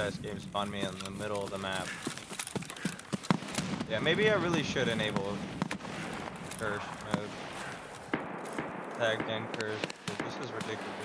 US game spawned me in the middle of the map. Yeah, maybe I really should enable curse mode. Tagged in curse. This is ridiculous.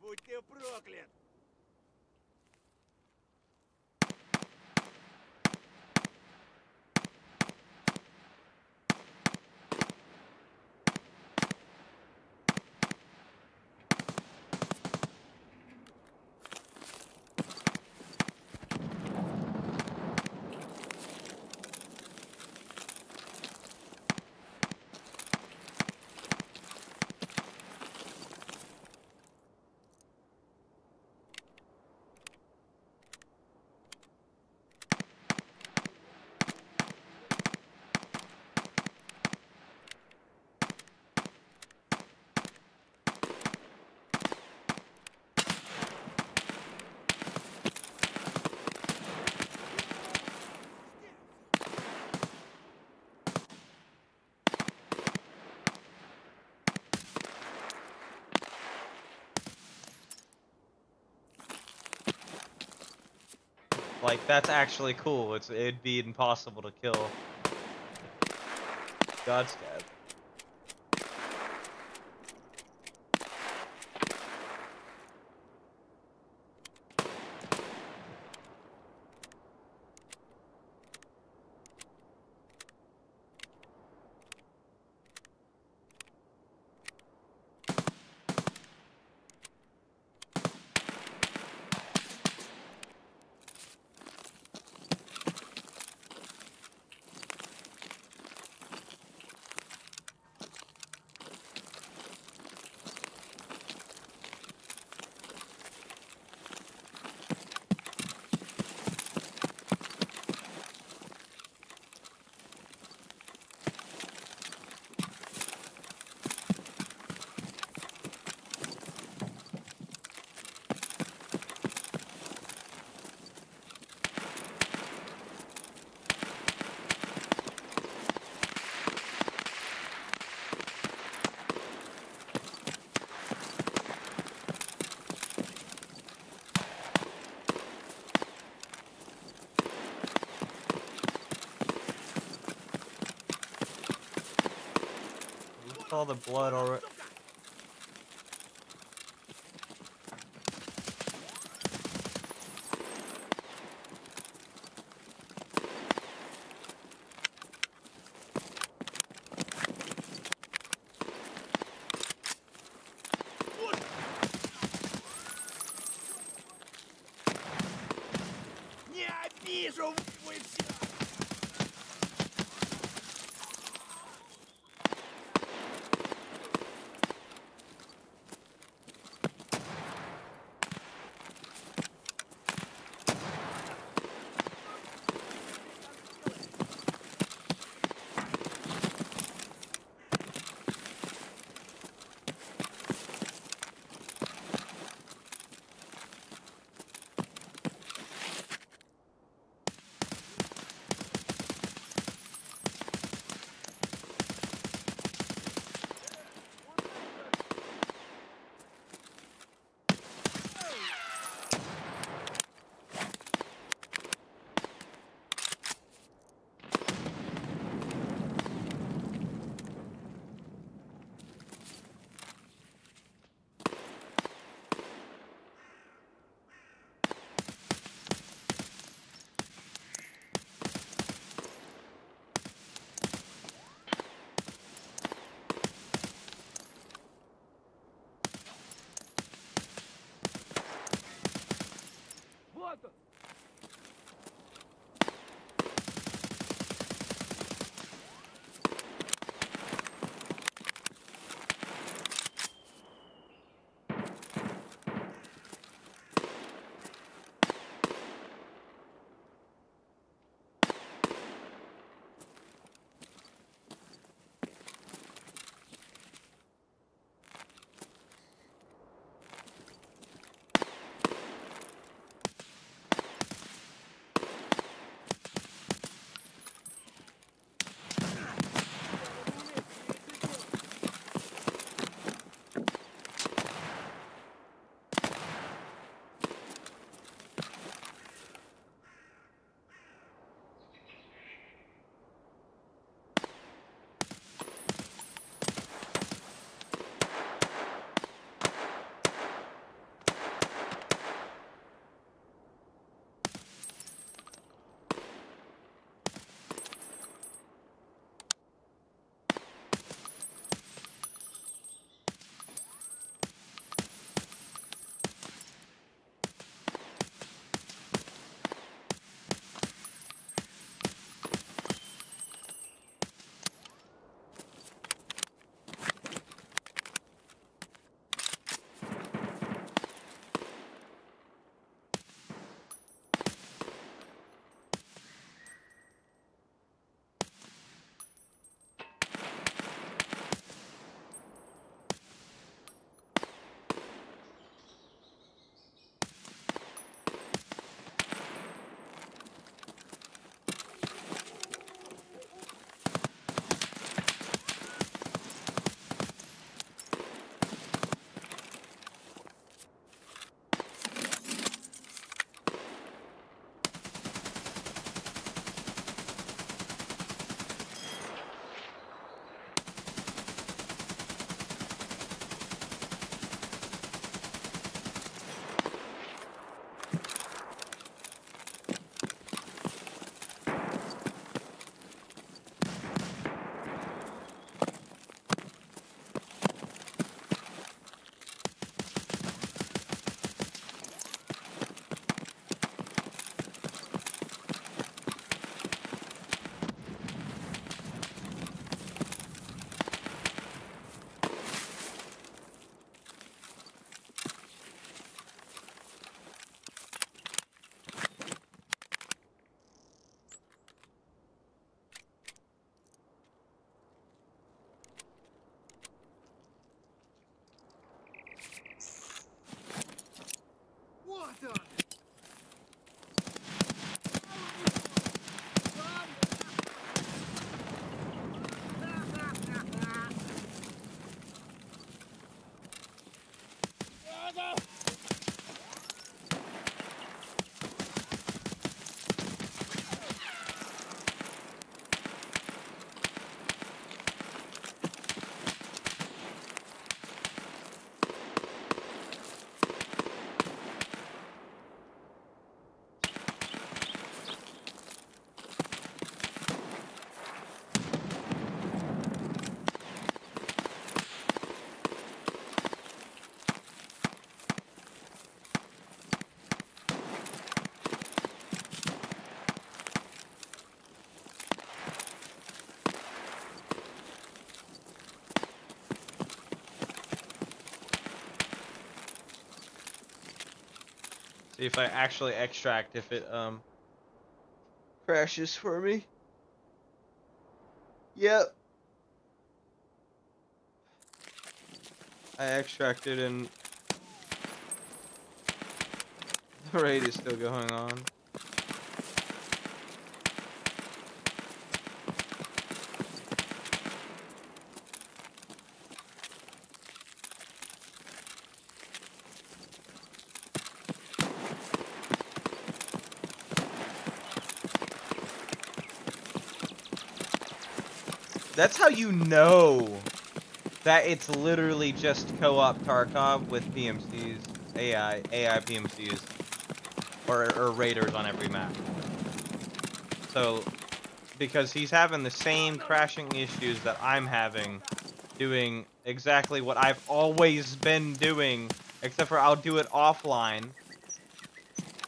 Будь ты проклят! Like, that's actually cool. It'd be impossible to kill. Godstab. All the blood already. See if I actually extract, if it crashes for me. Yep. I extracted and the raid is still going on. That's how you know that it's literally just co-op Tarkov with PMCs, AI PMCs, or raiders on every map. So, because he's having the same crashing issues that I'm having, doing exactly what I've always been doing, except for I'll do it offline,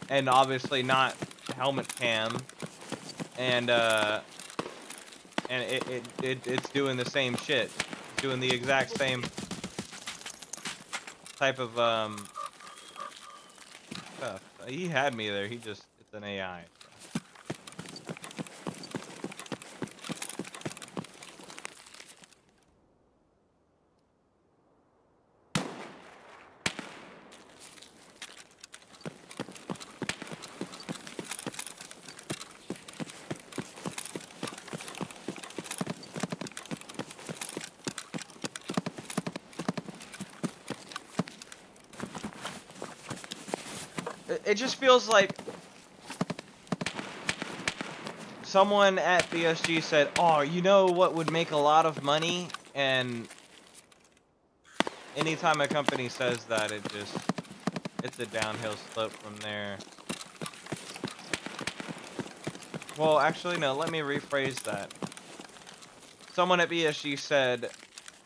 and obviously not helmet cam, and it's doing the same shit, doing the exact same type of stuff. He had me there. He just, it's an AI. It just feels like someone at BSG said, oh, you know what would make a lot of money? And anytime a company says that, it just, it's a downhill slope from there. Well, actually, no, let me rephrase that. Someone at BSG said,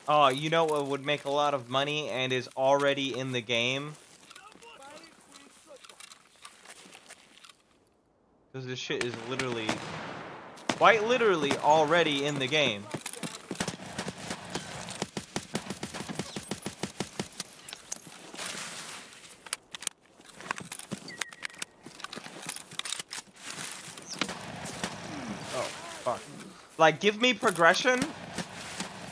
oh, you know what would make a lot of money and is already in the game? Because this shit is literally, quite literally, already in the game. Oh, fuck. Like, give me progression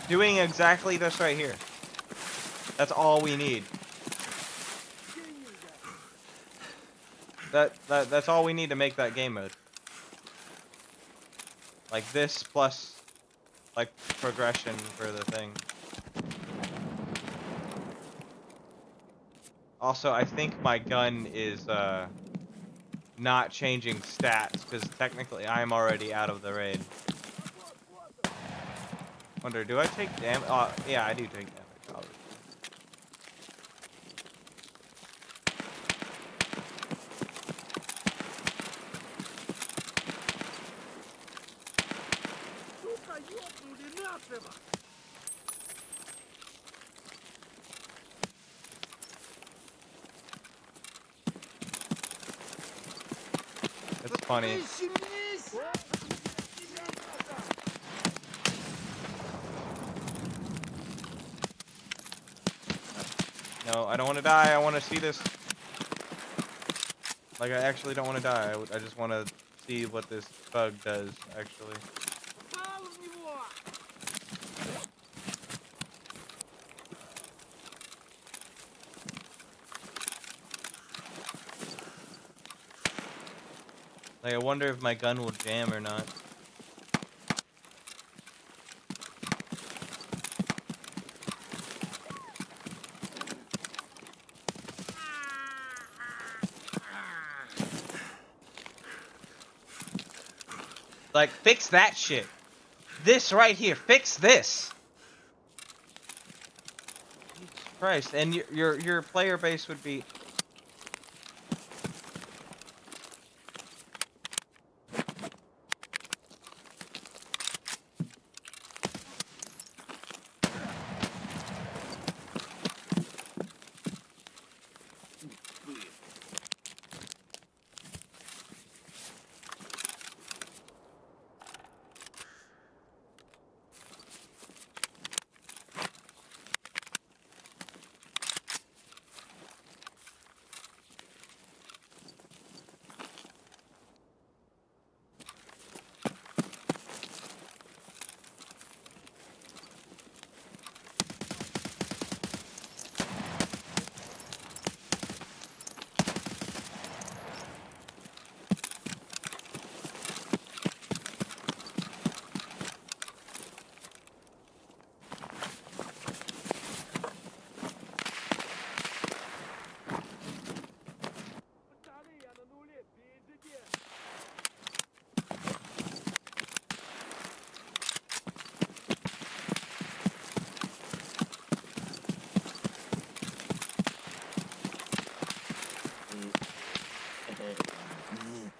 doing exactly this right here. That's all we need. That's all we need to make that game mode. Like this plus, like, progression for the thing. Also, I think my gun is not changing stats, because technically I'm already out of the raid. Wonder, do I take damage? Oh, yeah, I do take damage. Funny. No, I don't want to die. I want to see this. Like, I actually don't want to die. I just want to see what this bug does, actually. Like, I wonder if my gun will jam or not. Like, fix that shit. This right here, fix this. Jesus Christ, and your player base would be.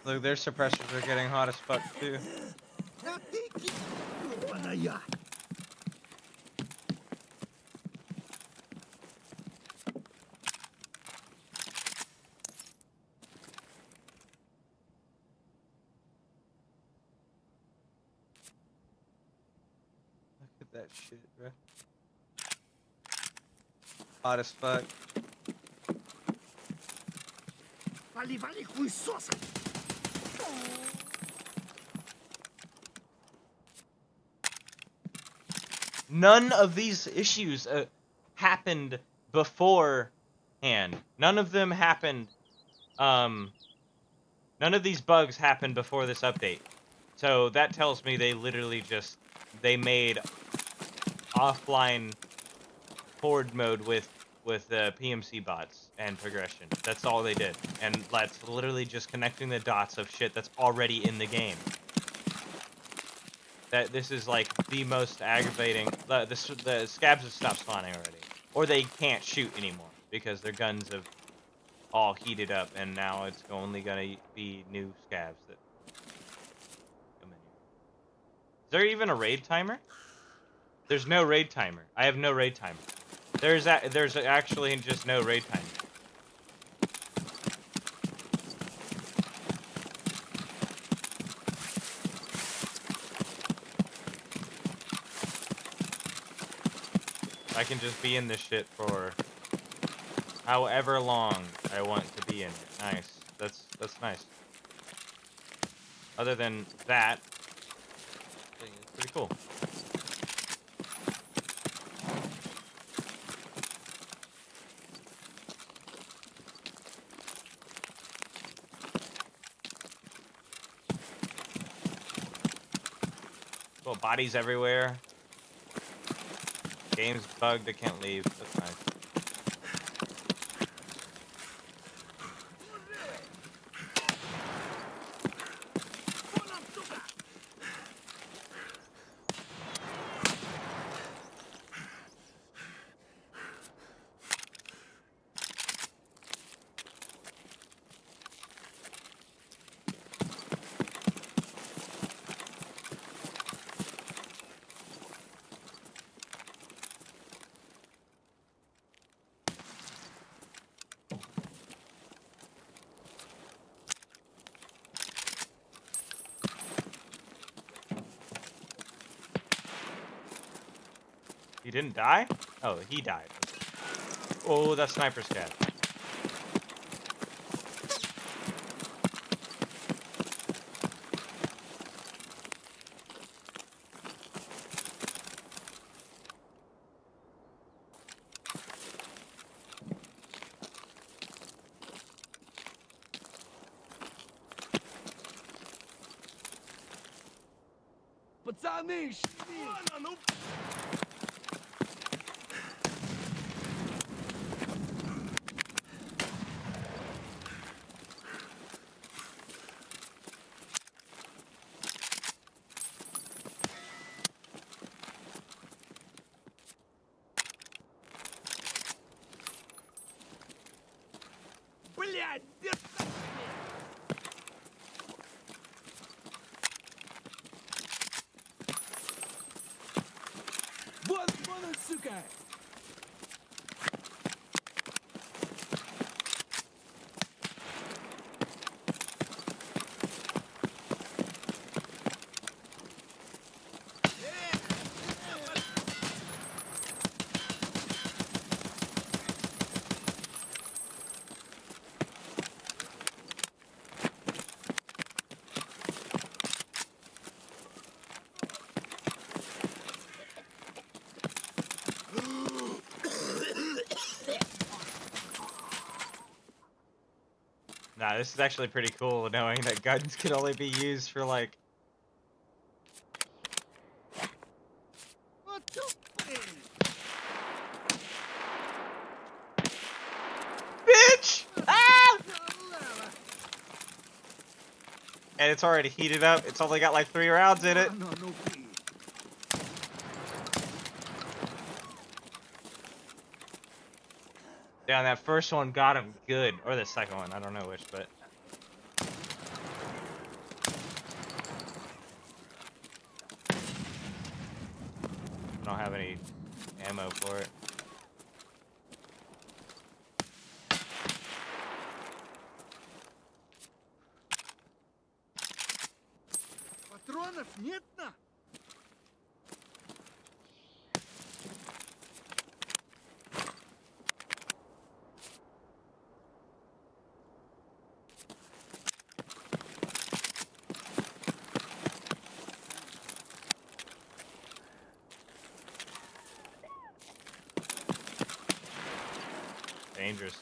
Look, their suppressors are getting hot as fuck too. That shit, bro. Hot as fuck. None of these issues happened beforehand. None of them happened. None of these bugs happened before this update. So that tells me they literally just they made offline horde mode with PMC bots and progression. That's all they did, and that's literally just connecting the dots of shit that's already in the game. That this is like the most aggravating. The scabs have stopped spawning already, or they can't shoot anymore because their guns have all heated up, and now it's only gonna be new scabs that come in here. Is there even a raid timer? There's no raid timer. I have no raid timer. There's actually just no raid timer. I can just be in this shit for however long I want to be in it. Nice. That's nice. Other than that, it's pretty cool. Bodies everywhere. Game's bugged, I can't leave. That's nice. He didn't die? Oh, he died. Oh, that sniper's dead. Nah, this is actually pretty cool, knowing that guns can only be used for, like... Bitch! Ah! And it's already heated up. It's only got, like, 3 rounds in it. Yeah, that first one got him good, or the second one, I don't know which, but don't have any ammo for it. Dangerous.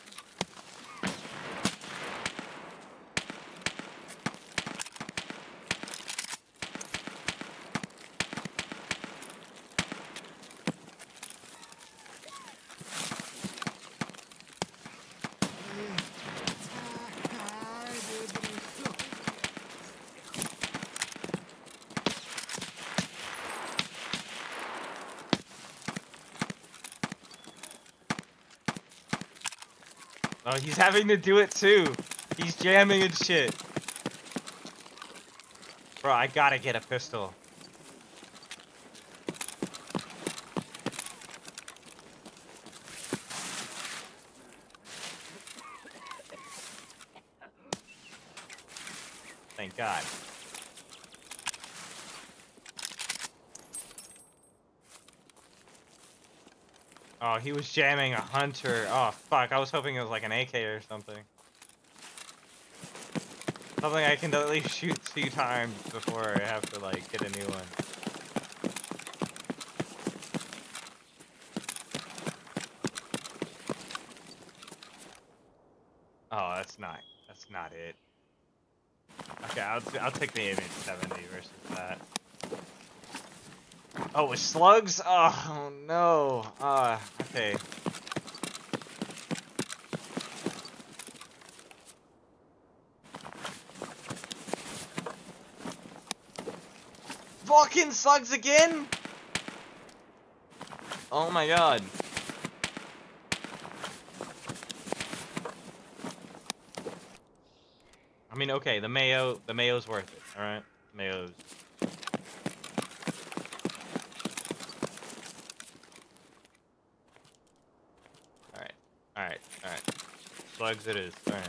Oh, he's having to do it too. He's jamming and shit. Bro, I gotta get a pistol. Thank God. Oh, he was jamming a hunter. Oh, fuck. I was hoping it was like an AK or something. Something I can at least shoot 2 times before I have to, like, get a new one. Oh, that's not it. Okay, I'll take the M870 versus that. Oh, with slugs? Oh, no. Okay. Fucking slugs again? Oh my God. I mean, okay, the mayo's worth it, all right? Mayo's. Alright. Slugs it is. Alright.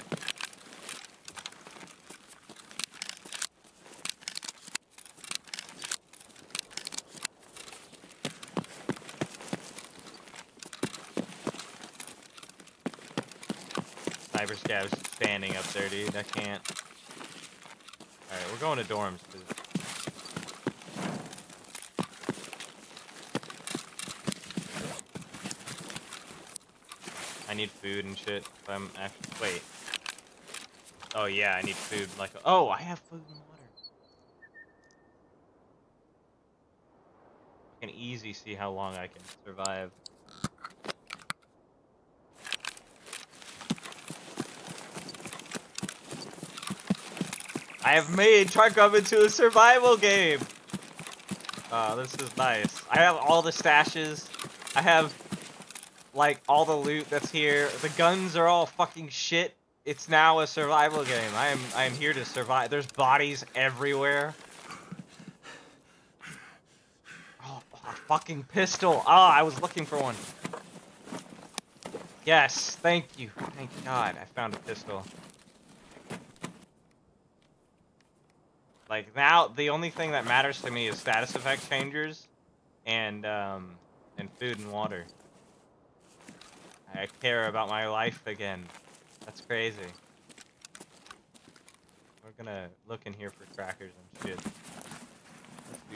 Cyber scav's standing up there, dude. I can't. Alright, we're going to dorms. I need food and shit. If I'm actually wait. Oh yeah, I need food. Like oh, I have food and water. I can easily see how long I can survive. I have made Tarkov into a survival game. Oh, this is nice. I have all the stashes. I have. Like, all the loot that's here. The guns are all fucking shit. It's now a survival game. I am here to survive. There's bodies everywhere. Oh, a fucking pistol. Ah, I was looking for one. Yes, thank you. Thank God, I found a pistol. Like, now, the only thing that matters to me is status effect changers and food and water. I care about my life again. That's crazy. We're gonna look in here for crackers and shit.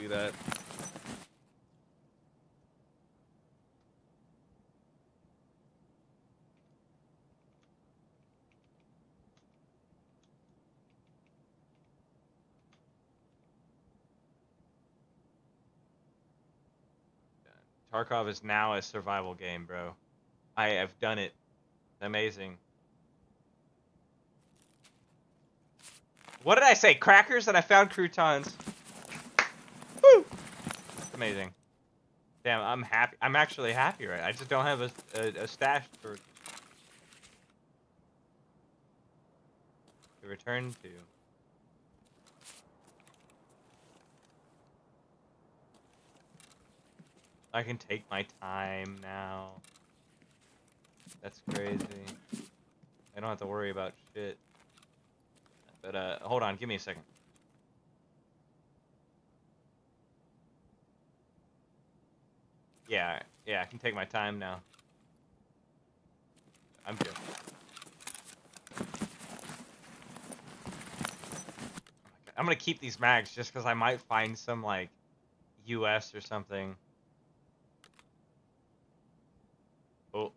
Let's do that. Tarkov is now a survival game, bro. I have done it. Amazing. What did I say? Crackers and I found croutons. Woo! Amazing. Damn, I'm happy. I'm actually happy, right? I just don't have a stash for to return to. I can take my time now. That's crazy. I don't have to worry about shit. But hold on, give me a second. Yeah, yeah, I can take my time now. I'm good. I'm gonna keep these mags just because I might find some, like, US or something. Oh.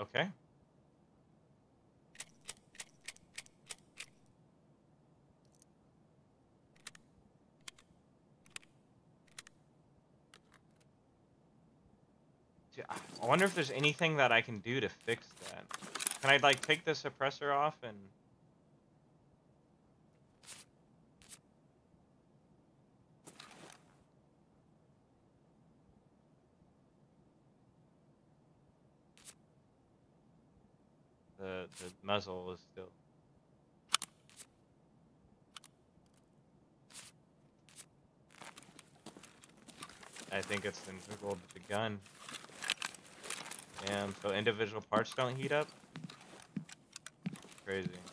Okay. I wonder if there's anything that I can do to fix that. Can I, like, take the suppressor off and... The muzzle is still... I think it's integral to the gun. Damn, so individual parts don't heat up? Crazy. Wait,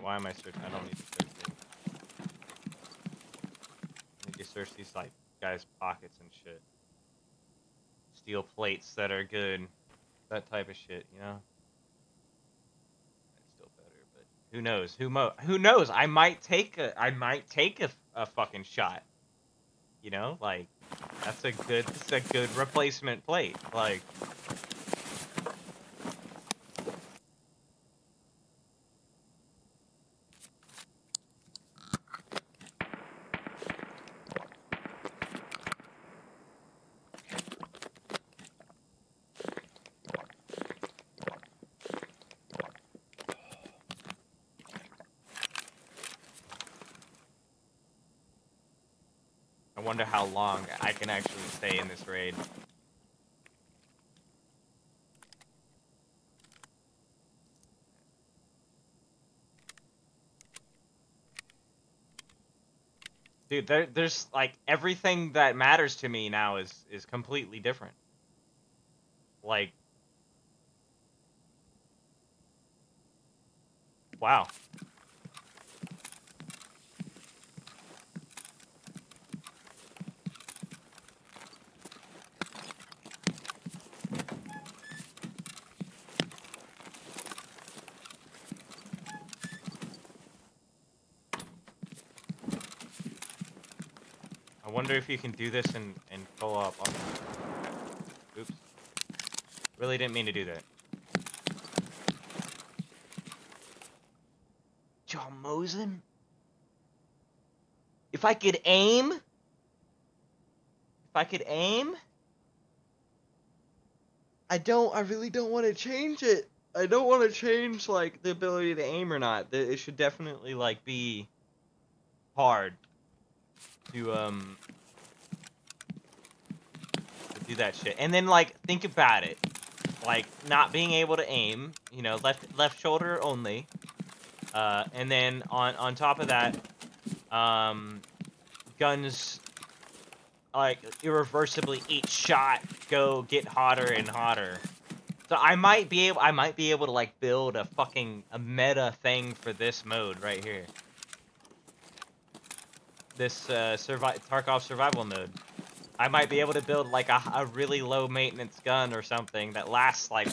why am I searching? I don't need to search it. I need to search these, like, guys' pockets and shit. Steel plates that are good. That type of shit, you know? Who knows? Who knows? I might take a fucking shot. You know, like that's a good replacement plate. Like, how long I can actually stay in this raid. Dude, there's like everything that matters to me now is completely different. Like, wow. I wonder if you can do this and pull up. Oops. Really didn't mean to do that. John Mosin? If I could aim? If I could aim? I really don't want to change it. I don't want to change, like, the ability to aim or not. It should definitely, like, be hard to do that shit. And then, like, think about it, like, not being able to aim, you know, left shoulder only, and then on top of that, guns, like, irreversibly each shot go get hotter and hotter. So I might be able to, like, build a fucking meta thing for this mode right here. This Tarkov survival mode. I might be able to build, like, a really low maintenance gun or something that lasts, like,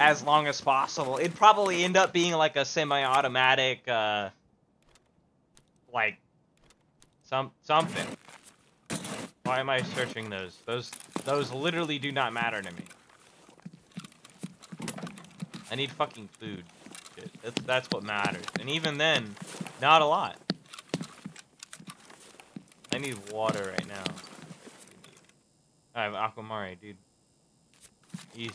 as long as possible. It'd probably end up being like a semi-automatic, like, something. Why am I searching those? Those literally do not matter to me. I need fucking food. Shit. That's what matters. And even then, not a lot. I need water right now. I have Aquamari, dude. Easy.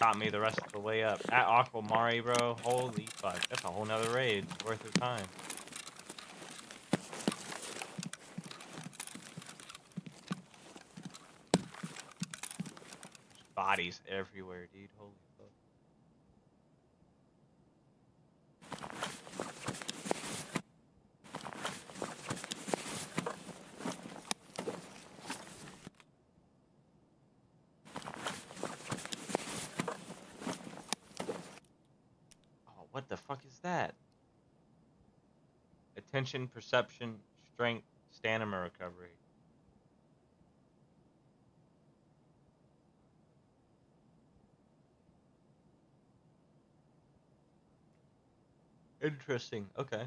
Got me the rest of the way up. That Aquamari, bro. Holy fuck. That's a whole nother raid worth of time. bodies everywhere, dude. Holy fuck. Oh, what the fuck is that? Attention, perception, strength, stamina recovery. Interesting. Okay.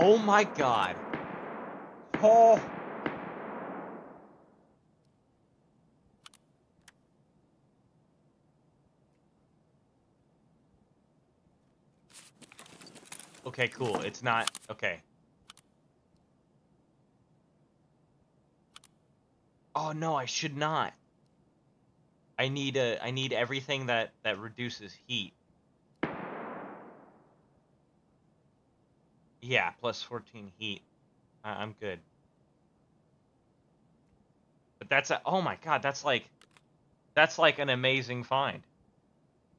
Oh my God. Oh. Okay, cool. It's not, okay. Oh no, I should not. I need everything that reduces heat. Yeah, plus 14 heat. I'm good. But that's a... Oh my God, that's like... That's like an amazing find.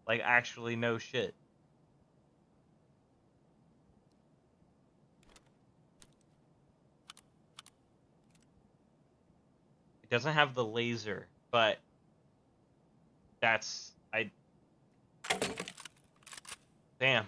Like, actually, no shit. It doesn't have the laser, but... That's... I... Damn.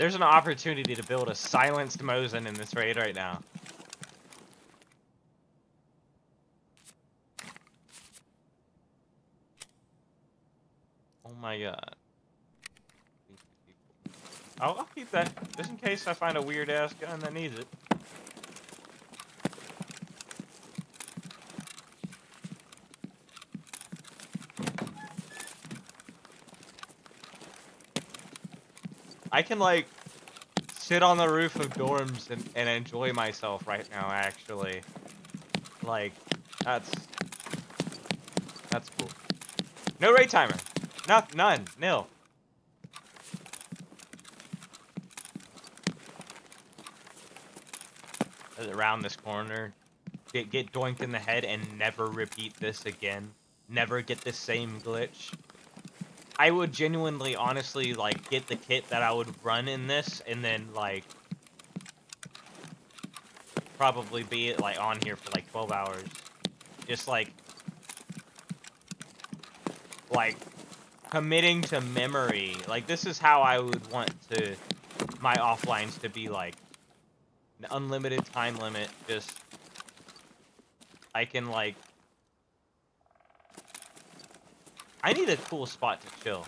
There's an opportunity to build a silenced Mosin in this raid right now. Oh my God. Oh, I'll keep that just in case I find a weird ass gun that needs it. I can, like, sit on the roof of dorms and enjoy myself right now, actually. Like, that's cool. No raid timer. None. Nil. Around this corner. Get doinked in the head and never repeat this again. Never get the same glitch. I would genuinely, honestly, like, get the kit that I would run in this, and then, like, probably be, like, on here for, like, 12 hours. Just, like, committing to memory. Like, this is how I would want to, my offlines to be, like, an unlimited time limit. Just, I can, like, I need a cool spot to chill.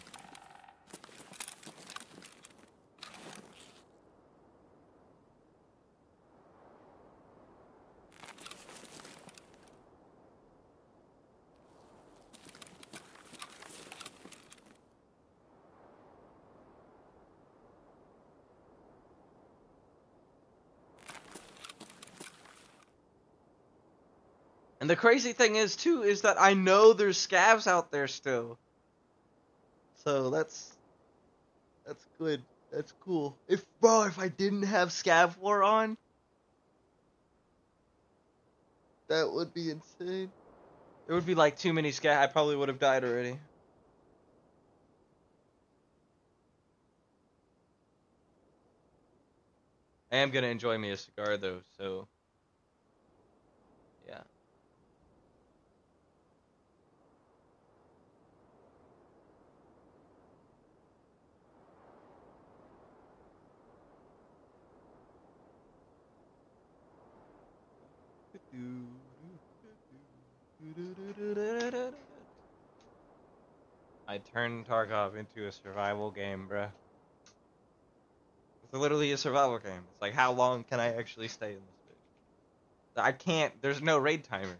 The crazy thing is, too, is that I know there's scavs out there still. So that's good. That's cool. If I didn't have scav war on, that would be insane. It would be like too many scav. I probably would have died already. I am gonna enjoy me a cigar though, so. I turned Tarkov into a survival game, bruh. It's literally a survival game. It's like, how long can I actually stay in this bitch? I can't. There's no raid timer.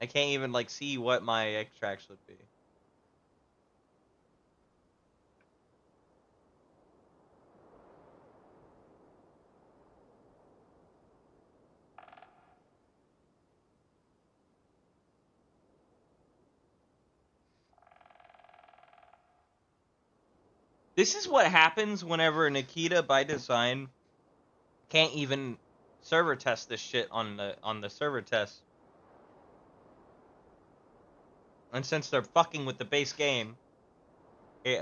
I can't even, like, see what my extract should be. This is what happens whenever Nikita, by design, can't even server test this shit on the server test. And since they're fucking with the base game, it,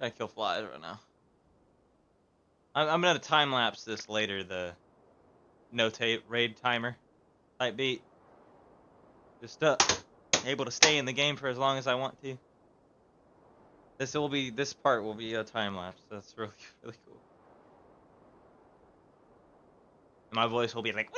I kill flies right now. I'm gonna time lapse this later. The no raid timer type beat. Just able to stay in the game for as long as I want to. This part will be a time lapse. That's really cool. And my voice will be like.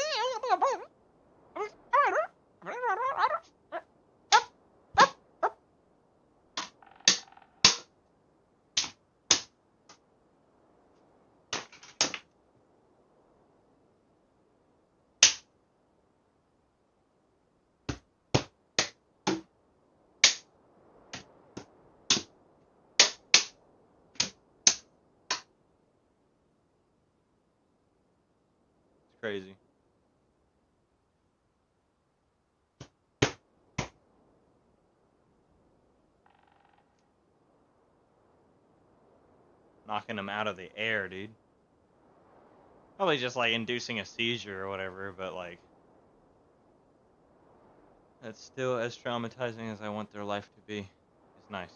crazy. Knocking him out of the air, dude. Probably just like inducing a seizure or whatever, but like that's still as traumatizing as I want their life to be. It's nice.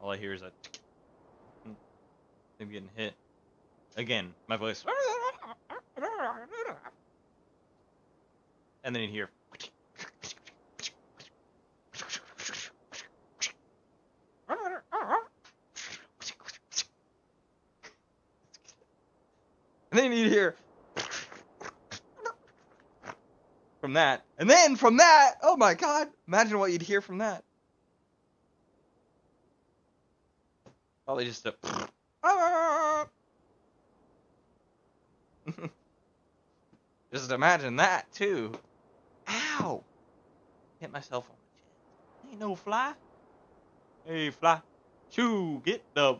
All I hear is a tick. I'm getting hit. Again, my voice. And then you hear. And then you hear. From that. And then from that. Oh my god. Imagine what you'd hear from that. Probably just a. Just imagine that too. Ow! Hit myself on the chest. Ain't no fly. Hey fly. Shoo! Get the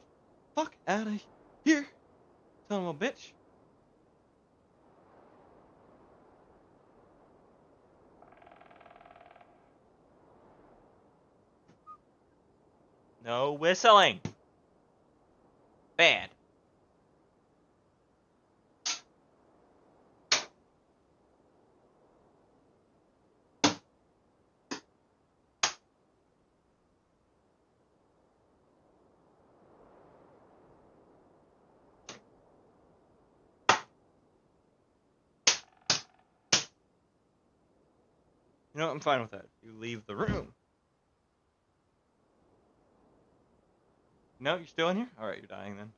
fuck out of here, son of a bitch. No whistling. Bad. You know what? I'm fine with that. You leave the room. No, you're still in here? Alright, you're dying then.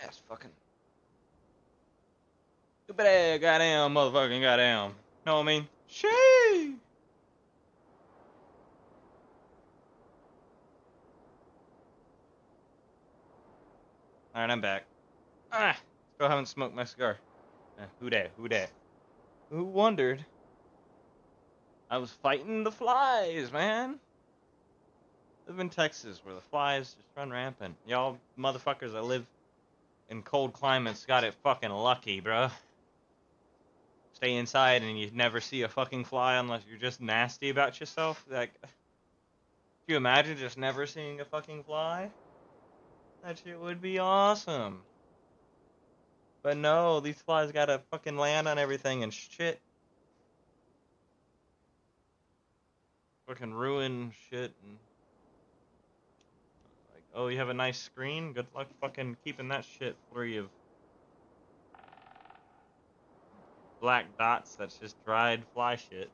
That's fucking. Stupid ass goddamn motherfucking goddamn. Know what I mean? Shee! Alright, I'm back. Ah! Still haven't smoked my cigar. Who dat? Who dat? Who wondered? I was fighting the flies, man. I live in Texas where the flies just run rampant. Y'all motherfuckers that live in cold climates got it fucking lucky, bro. Stay inside and you never see a fucking fly unless you're just nasty about yourself. Like, can you imagine just never seeing a fucking fly? That shit would be awesome. But no, these flies gotta fucking land on everything and shit. Fucking ruin shit and... Like, oh, you have a nice screen? Good luck fucking keeping that shit free of... black dots that's just dried fly shit.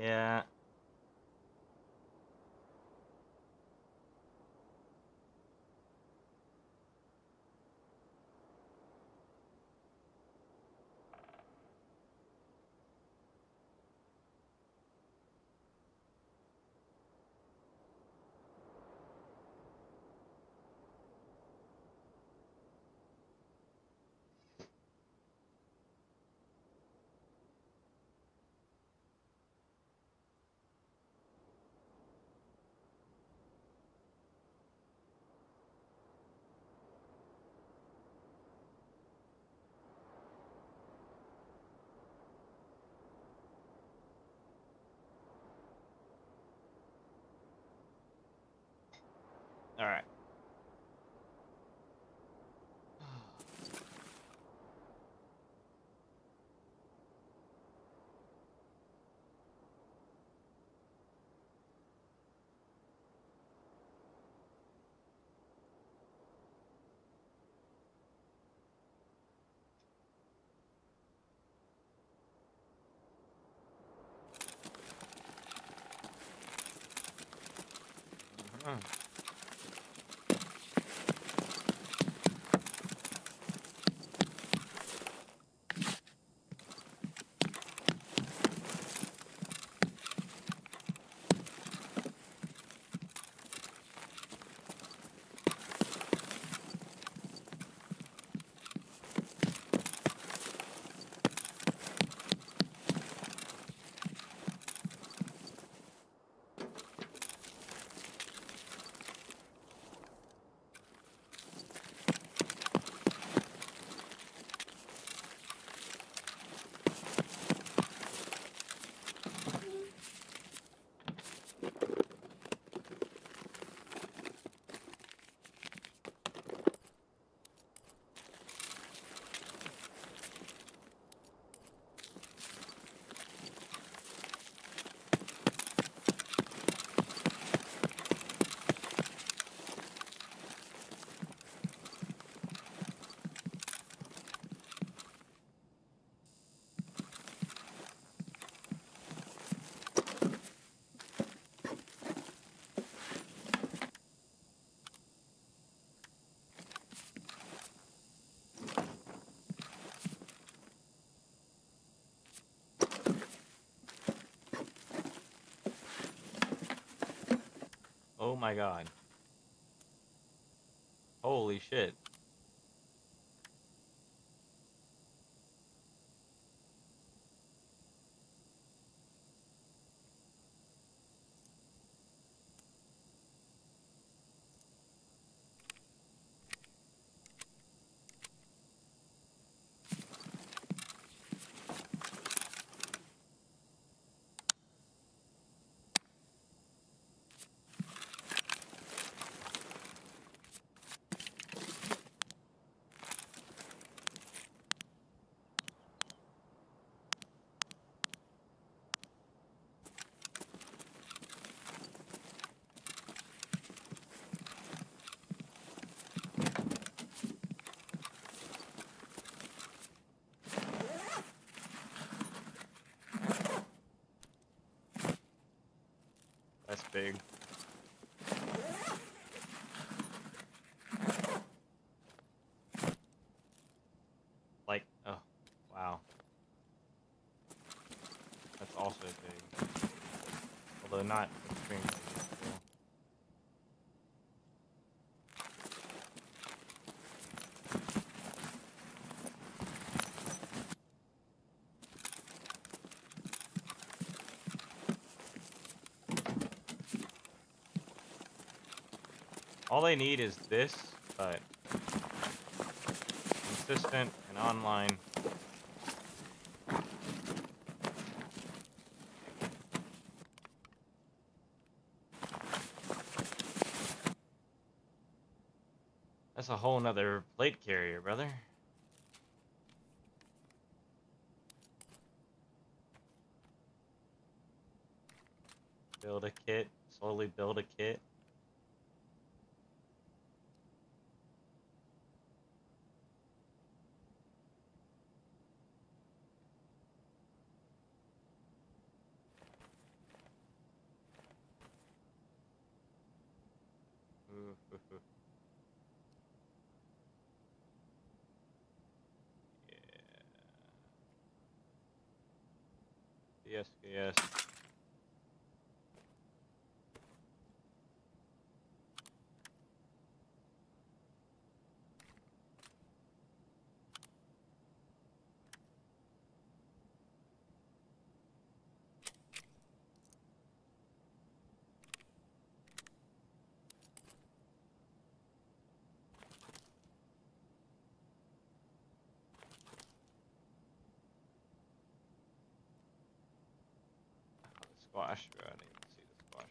Yeah. All right. Oh my god. Holy shit. that's big. Like, oh, wow. That's also big. Although not extremely cool. All they need is this, but consistent and online. That's a whole nother plate carrier, brother. Build a kit, slowly build a kit. Yes, yes. Squash, bro. I didn't even see the squash.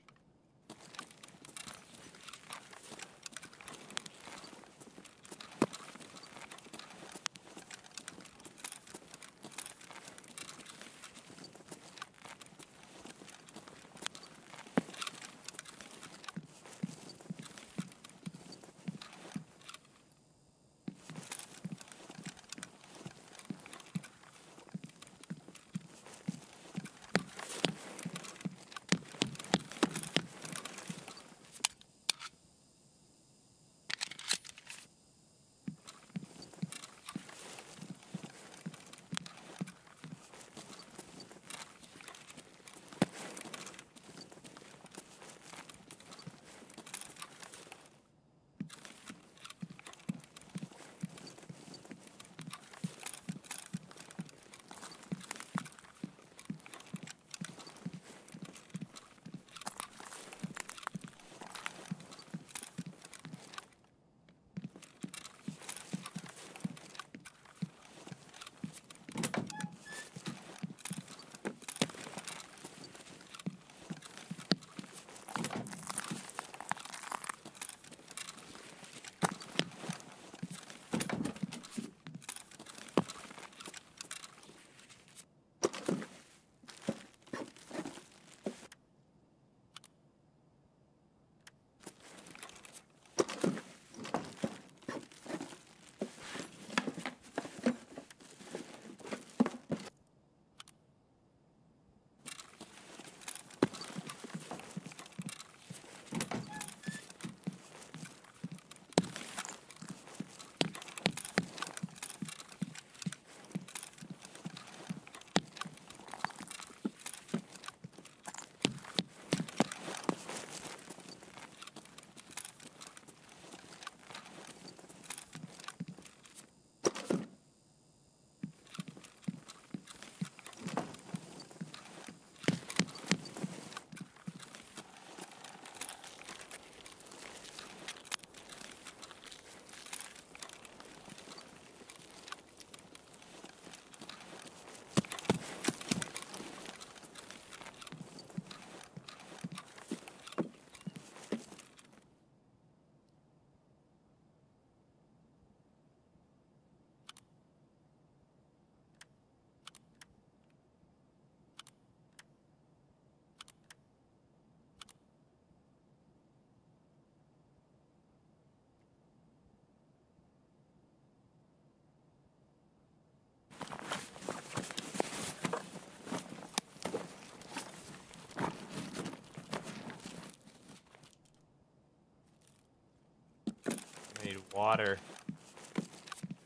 water.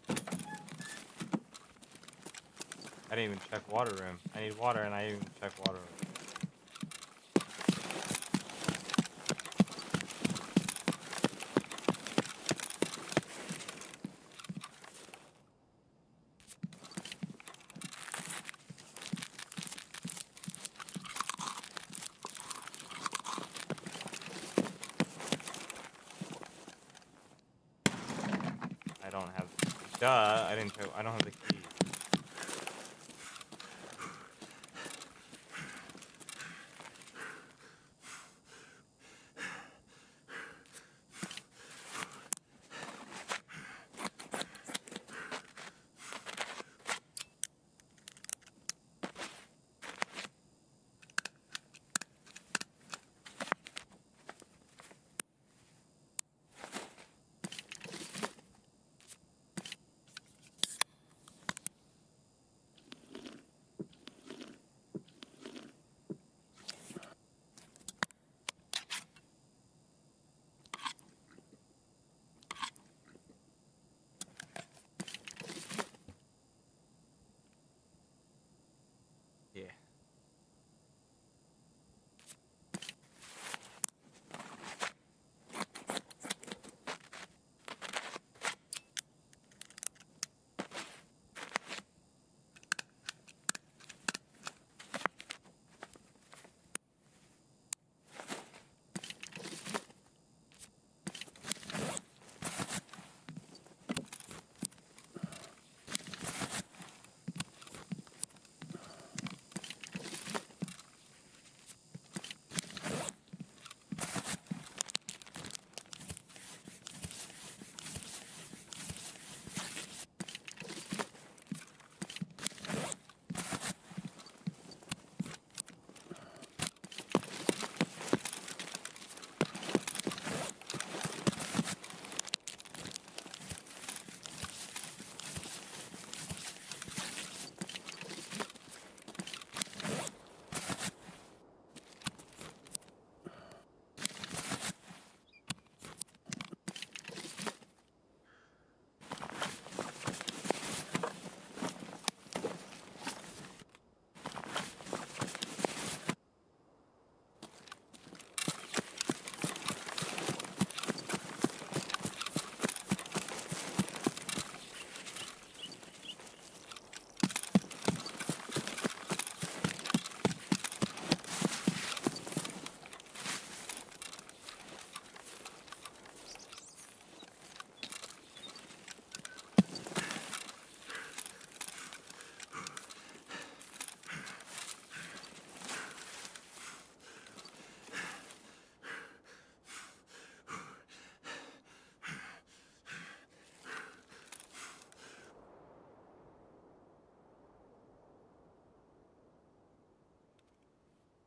I didn't even check water room. I need water and I didn't even check water room. I don't have the key.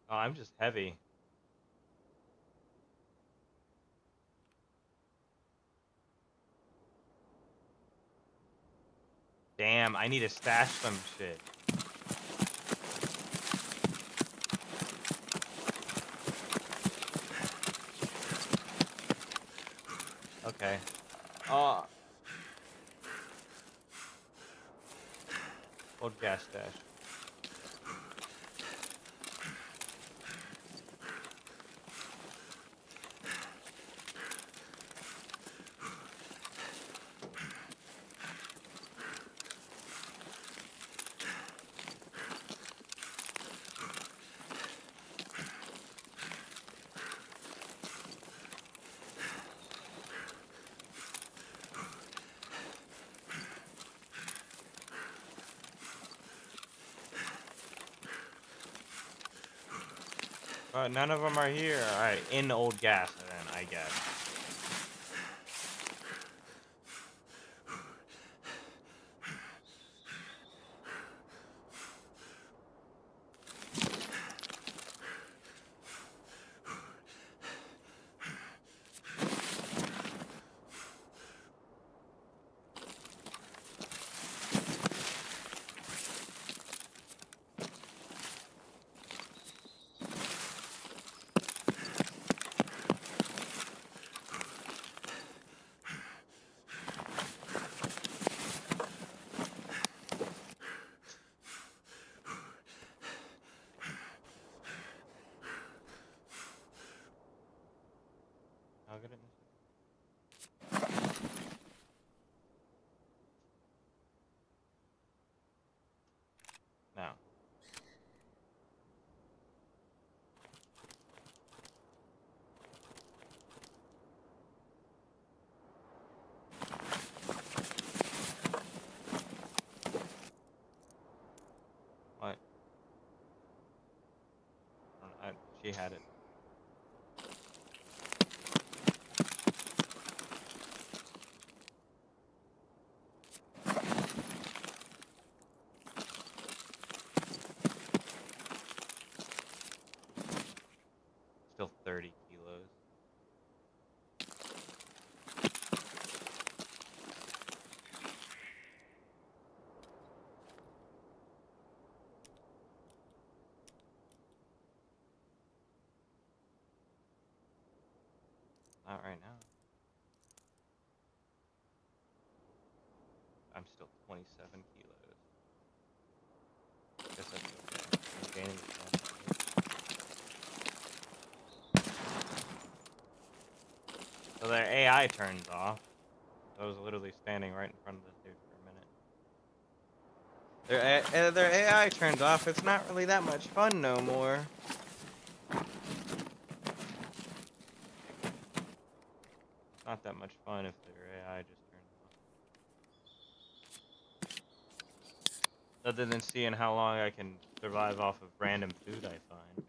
Oh, I'm just heavy. Damn, I need to stash some shit. Okay. Oh. Old gas stash. None of them are here. All right, in the old gas, then I guess. Agreed. Now. What? I don't know. She had it. Not right now. I'm still 27 kilos. I guess that's okay. I'm gaining the time. So their AI turns off. I was literally standing right in front of this dude for a minute. Their AI turns off. It's not really that much fun no more. Not that much fun if their AI just turns off. Other than seeing how long I can survive off of random food I find.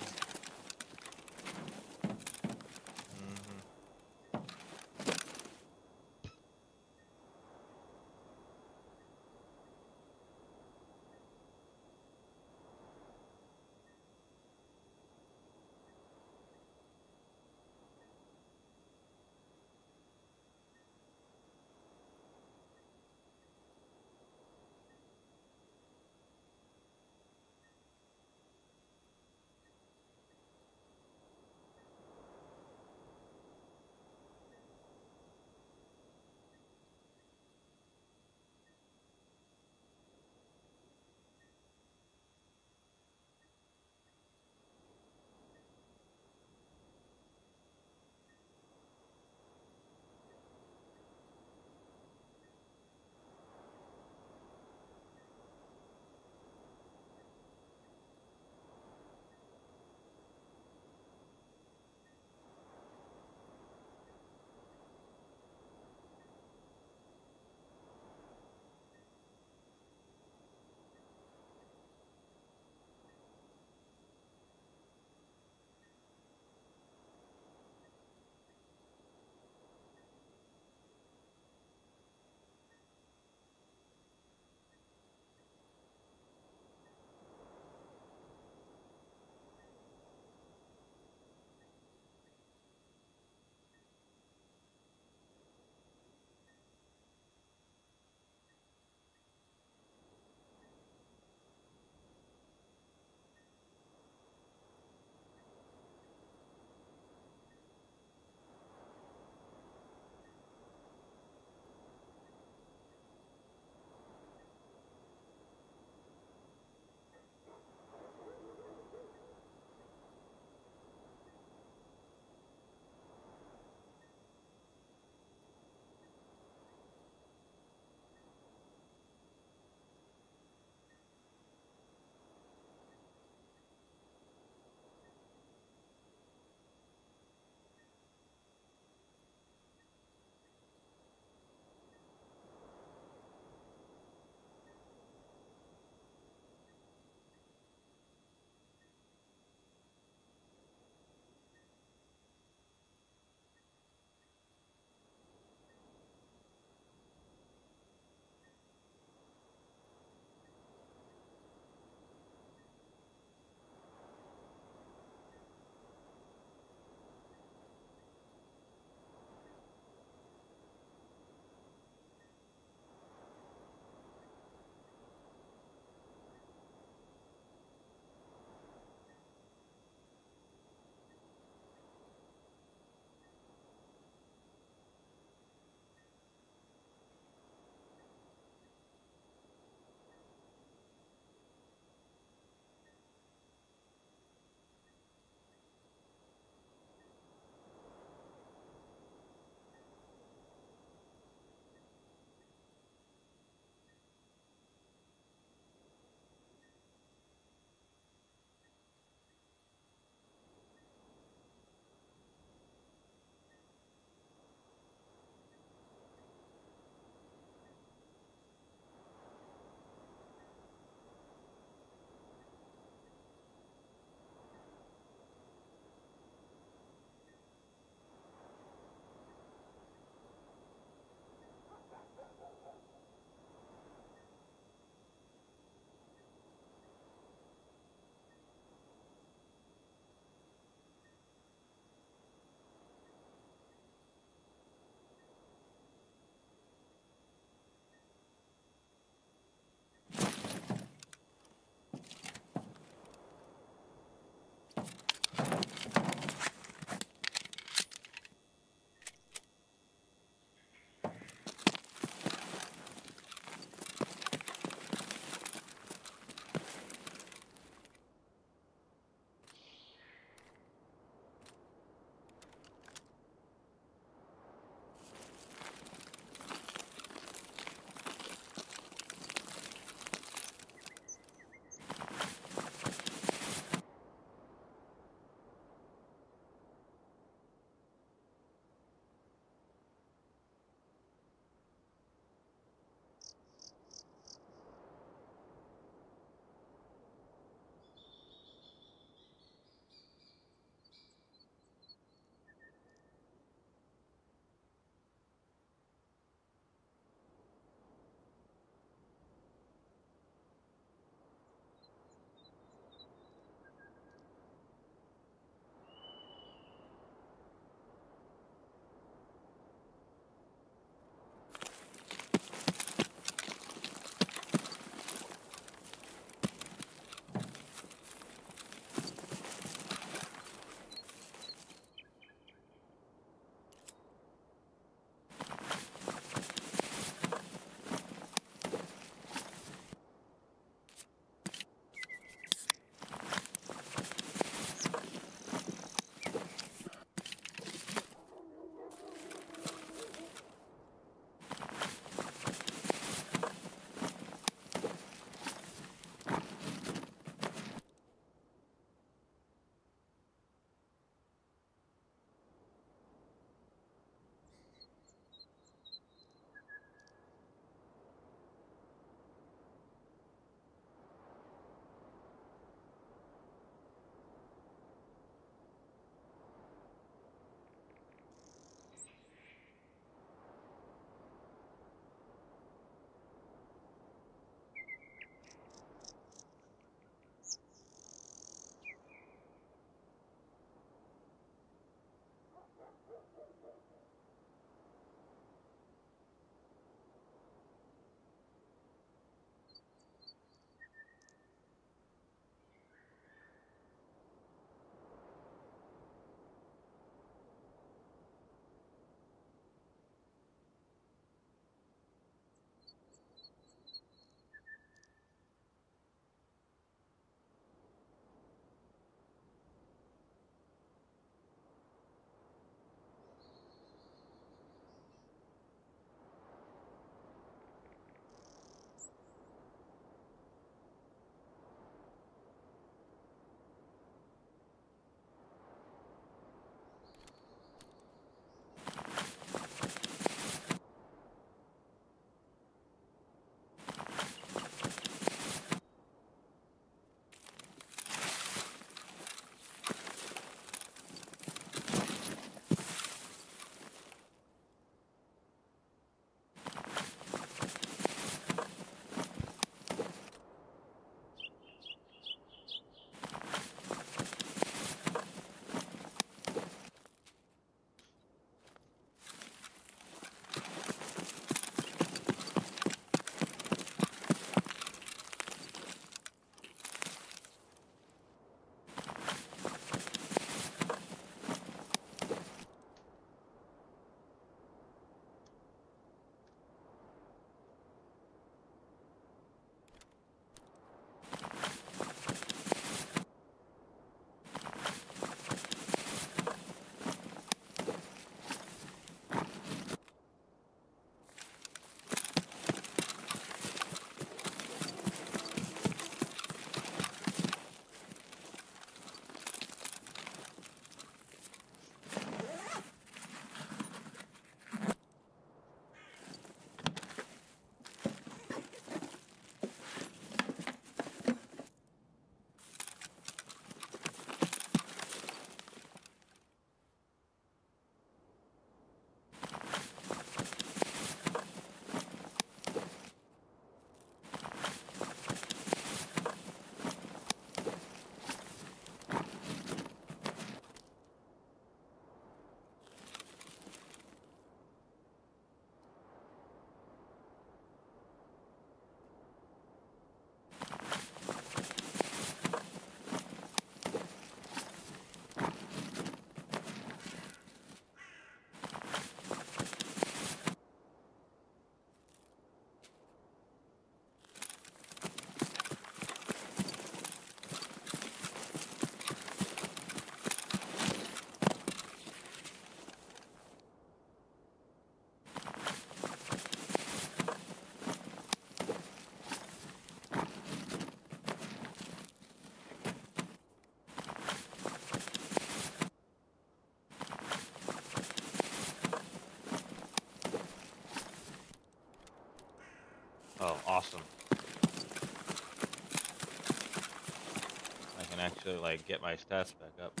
actually like get my stats back up.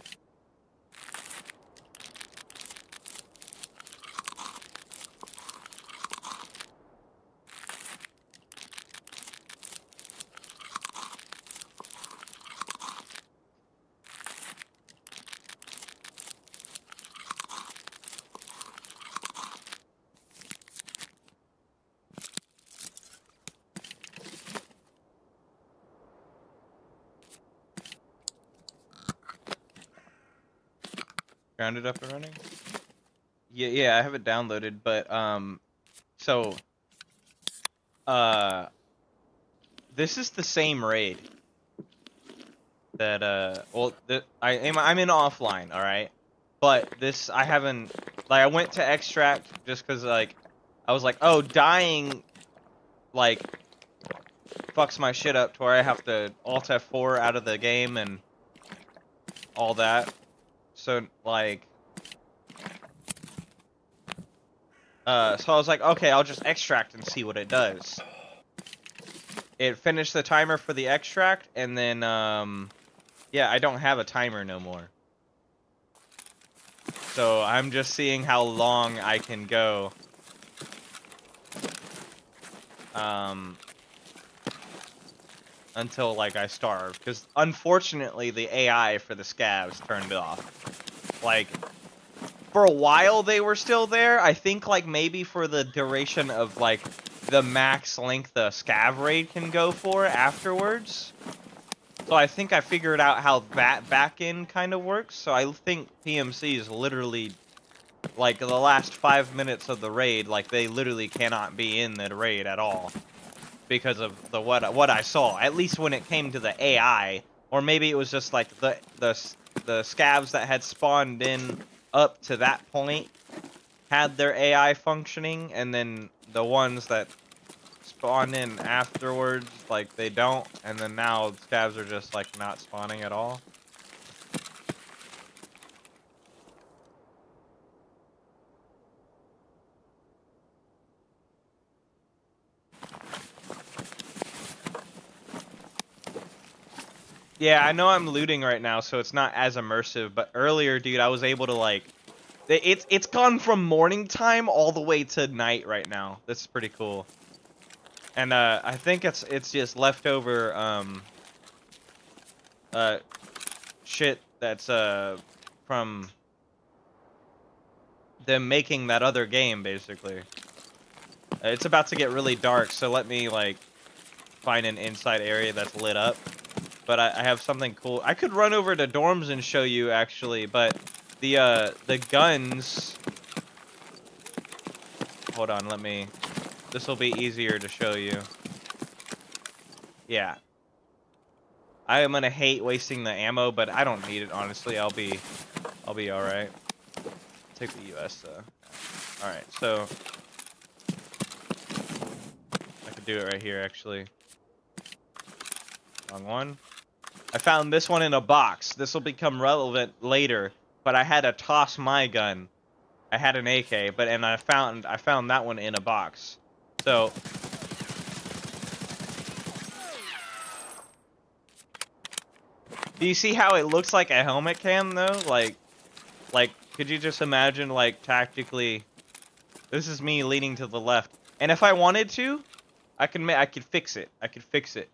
Grounded up and running? Yeah, I have it downloaded, but this is the same raid that I'm in offline, all right? But this I haven't, like, I went to extract just cuz like I was like, "Oh, dying like fucks my shit up to where I have to alt F4 out of the game and all that." So, like, so I was like, okay, I'll just extract and see what it does. It finished the timer for the extract, and then, yeah, I don't have a timer no more. So I'm just seeing how long I can go. Until, like, I starve. Because, unfortunately, the AI for the scavs turned it off. Like, for a while they were still there. I think, like, maybe for the duration of, like, the max length the scav raid can go for afterwards. So I think I figured out how that back end kind of works. So I think PMC is literally, like, the last 5 minutes of the raid, like, they literally cannot be in the raid at all. Because of the what I saw, at least when it came to the AI, or maybe it was just like the scavs that had spawned in up to that point had their AI functioning, and then the ones that spawned in afterwards, like, they don't, and then now scavs are just like not spawning at all. Yeah, I know I'm looting right now, so it's not as immersive, but earlier, dude, I was able to, like... It's gone from morning time all the way to night right now. That's pretty cool. And, I think it's just leftover, shit that's, from them making that other game, basically. It's about to get really dark, so let me, like, find an inside area that's lit up. But I have something cool. I could run over to dorms and show you, actually, but the guns... Hold on, let me... This will be easier to show you. Yeah. I am gonna hate wasting the ammo, but I don't need it, honestly. I'll be alright. Take the US, though. Alright, so... I could do it right here, actually. Wrong one. I found this one in a box. This will become relevant later, but I had to toss my gun. I had an AK, but and I found that one in a box. So do you see how it looks like a helmet cam though? Like could you just imagine, like, tactically, this is me leaning to the left. And if I wanted to, I could fix it. I could fix it.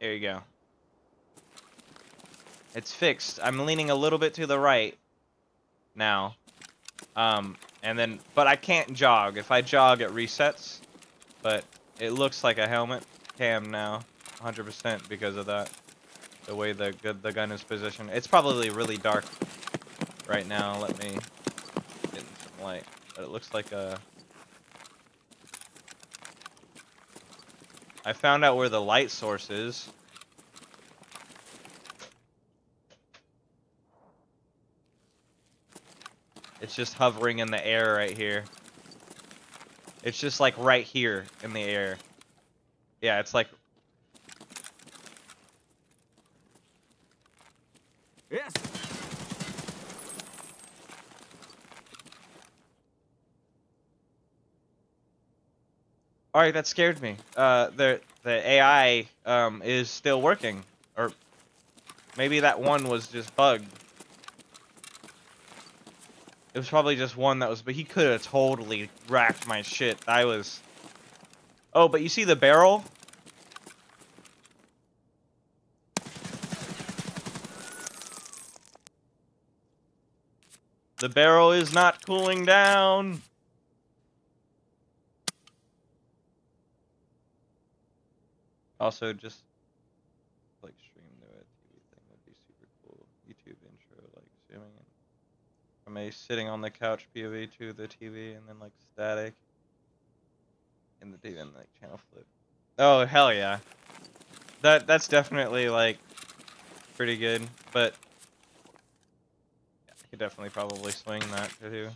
There you go. It's fixed. I'm leaning a little bit to the right now. And then, but I can't jog. If I jog, it resets. But it looks like a helmet cam now, 100% because of that. The way the gun is positioned. It's probably really dark right now. Let me get in some light. But it looks like a... I found out where the light source is. It's just hovering in the air right here. It's just like right here in the air. Yeah, it's like... Yes. Alright, that scared me. The AI is still working. Or maybe that one was just bugged. It was probably just one that was, but he could have totally racked my shit. I was, oh, but you see the barrel? The barrel is not cooling down. Also, just like stream to a TV thing would be super cool. YouTube intro, like zooming in from a sitting on the couch POV to the TV, and then like static in the TV, and like channel flip. Oh hell yeah, that's definitely like pretty good. But yeah, he definitely probably swing that too.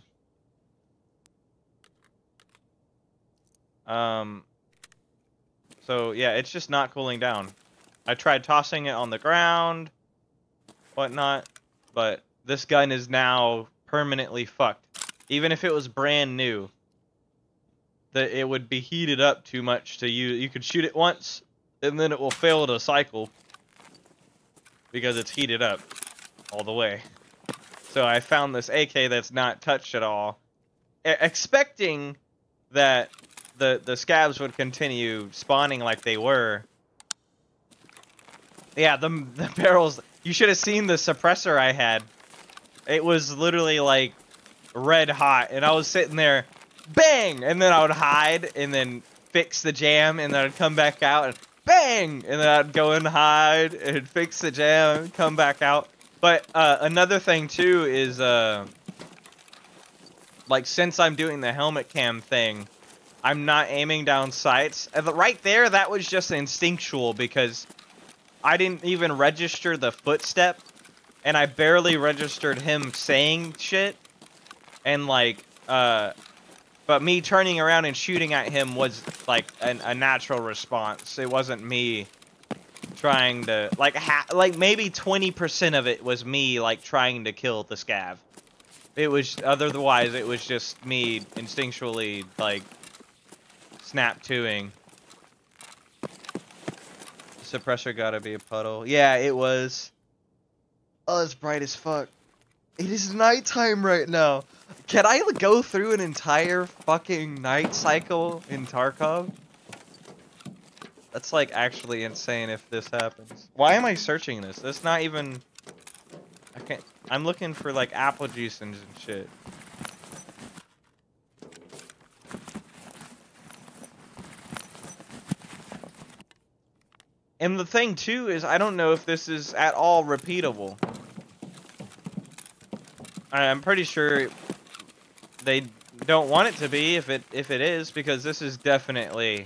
So yeah, it's just not cooling down. I tried tossing it on the ground, whatnot, but this gun is now permanently fucked. Even if it was brand new, that it would be heated up too much to use. You could shoot it once, and then it will fail to cycle because it's heated up all the way. So I found this AK that's not touched at all, expecting that the scabs would continue spawning like they were. Yeah, the barrels. You should have seen the suppressor I had. It was literally like red hot, and I was sitting there, bang, and then I would hide and then fix the jam, and then I'd come back out and bang, and then I'd go and hide and fix the jam and come back out. But another thing too is like, since I'm doing the helmet cam thing, I'm not aiming down sights. Right there, that was just instinctual because I didn't even register the footstep, and I barely registered him saying shit. And like, but me turning around and shooting at him was like a natural response. It wasn't me trying to like, maybe 20% of it was me like trying to kill the scav. It was, otherwise it was just me instinctually like snap-toing. Suppressor gotta be a puddle. Yeah, it was. Oh, it's bright as fuck. It is nighttime right now. Can I go through an entire fucking night cycle in Tarkov? That's like actually insane if this happens. Why am I searching this? That's not even. I can't. I'm looking for like apple juice and shit. And the thing, too, is I don't know if this is at all repeatable. I'm pretty sure they don't want it to be if it is, because this is definitely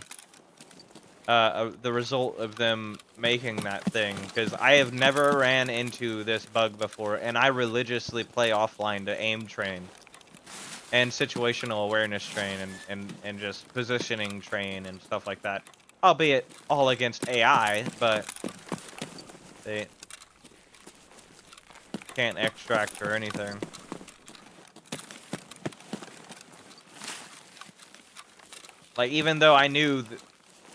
the result of them making that thing. Because I have never ran into this bug before, and I religiously play offline to aim train. And situational awareness train, and just positioning train and stuff like that. Albeit all against AI, but they can't extract or anything. Like, even though I knew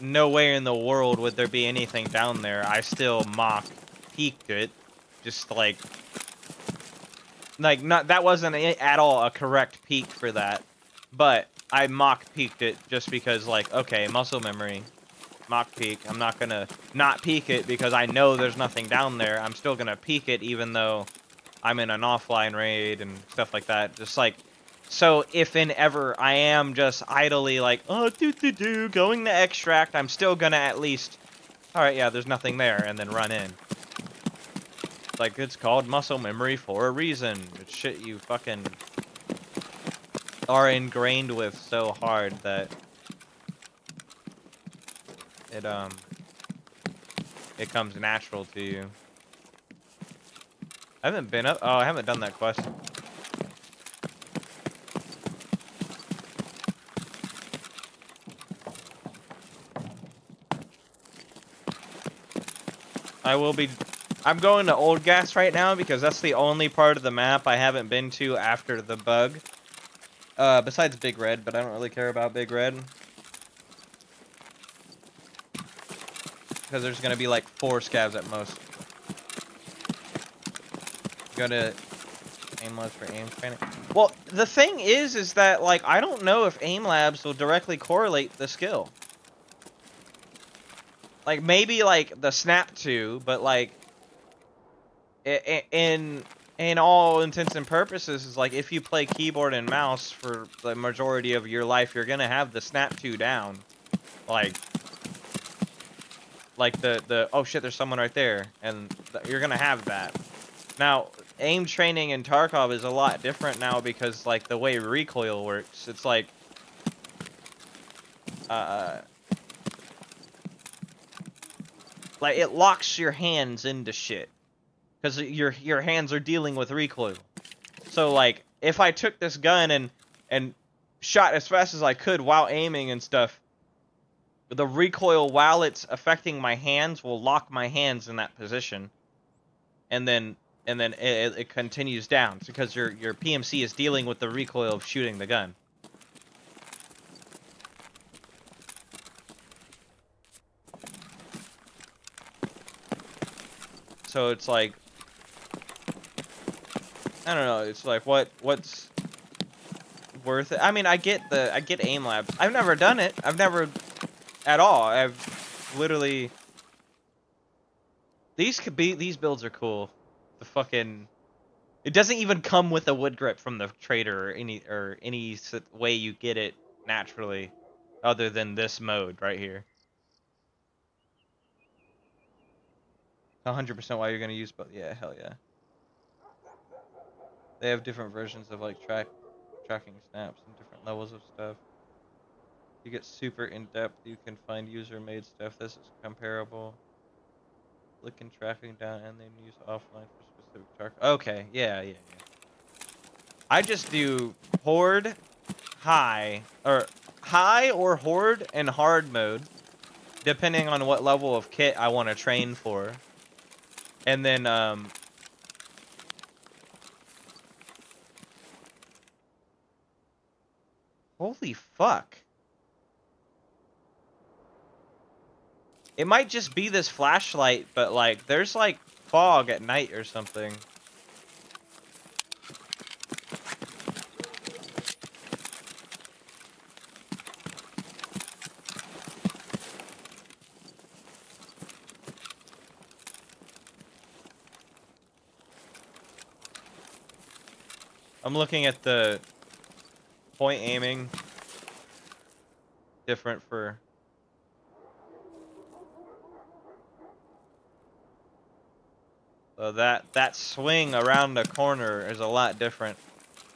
nowhere in the world would there be anything down there, I still mock-peeked it. Just like not, that wasn't at all a correct peek for that, but I mock-peeked it just because, like, okay, muscle memory. Mock peek. I'm not gonna not peek it because I know there's nothing down there. I'm still gonna peek it even though I'm in an offline raid and stuff like that. Just like, so if and ever I am just idly like, oh, do going to extract, I'm still gonna at least, all right, yeah, there's nothing there, and then run in. Like, it's called muscle memory for a reason. It's shit you fucking are ingrained with so hard that it comes natural to you. I haven't been up. Oh, I haven't done that quest. I will be. I'm going to Old Gas right now because that's the only part of the map I haven't been to after the bug. Besides Big Red, but I don't really care about Big Red. Because there's going to be like 4 scavs at most. Go to aim labs for aim training. Well, the thing is that, like, I don't know if aim labs will directly correlate the skill. Like, maybe, like, the snap to, but, like, in all intents and purposes, is like, if you play keyboard and mouse for the majority of your life, you're gonna have the snap to down. Like the oh shit, there's someone right there, and you're gonna have that. Now, aim training in Tarkov is a lot different now because, like, the way recoil works, it's like, like, it locks your hands into shit. Because your hands are dealing with recoil. So, like, if I took this gun and shot as fast as I could while aiming and stuff, the recoil, while it's affecting my hands, will lock my hands in that position. And then it continues down. It's because your PMC is dealing with the recoil of shooting the gun. So it's like, I don't know. It's like, what's worth it? I mean, I get aim labs. I've never done it. I've never at all. I've literally. These builds are cool. The fucking, it doesn't even come with a wood grip from the trader or any way you get it naturally, other than this mode right here. 100% why you're gonna use both. Yeah, hell yeah. They have different versions of, like, tracking snaps and different levels of stuff. If you get super in-depth, you can find user-made stuff. This is comparable. Clicking tracking down and then use offline for specific target. Okay, yeah. I just do horde, high or horde and hard mode, depending on what level of kit I want to train for. And then, holy fuck. It might just be this flashlight, but, like, there's, like, fog at night or something. I'm looking at the point aiming, different for, so that swing around the corner is a lot different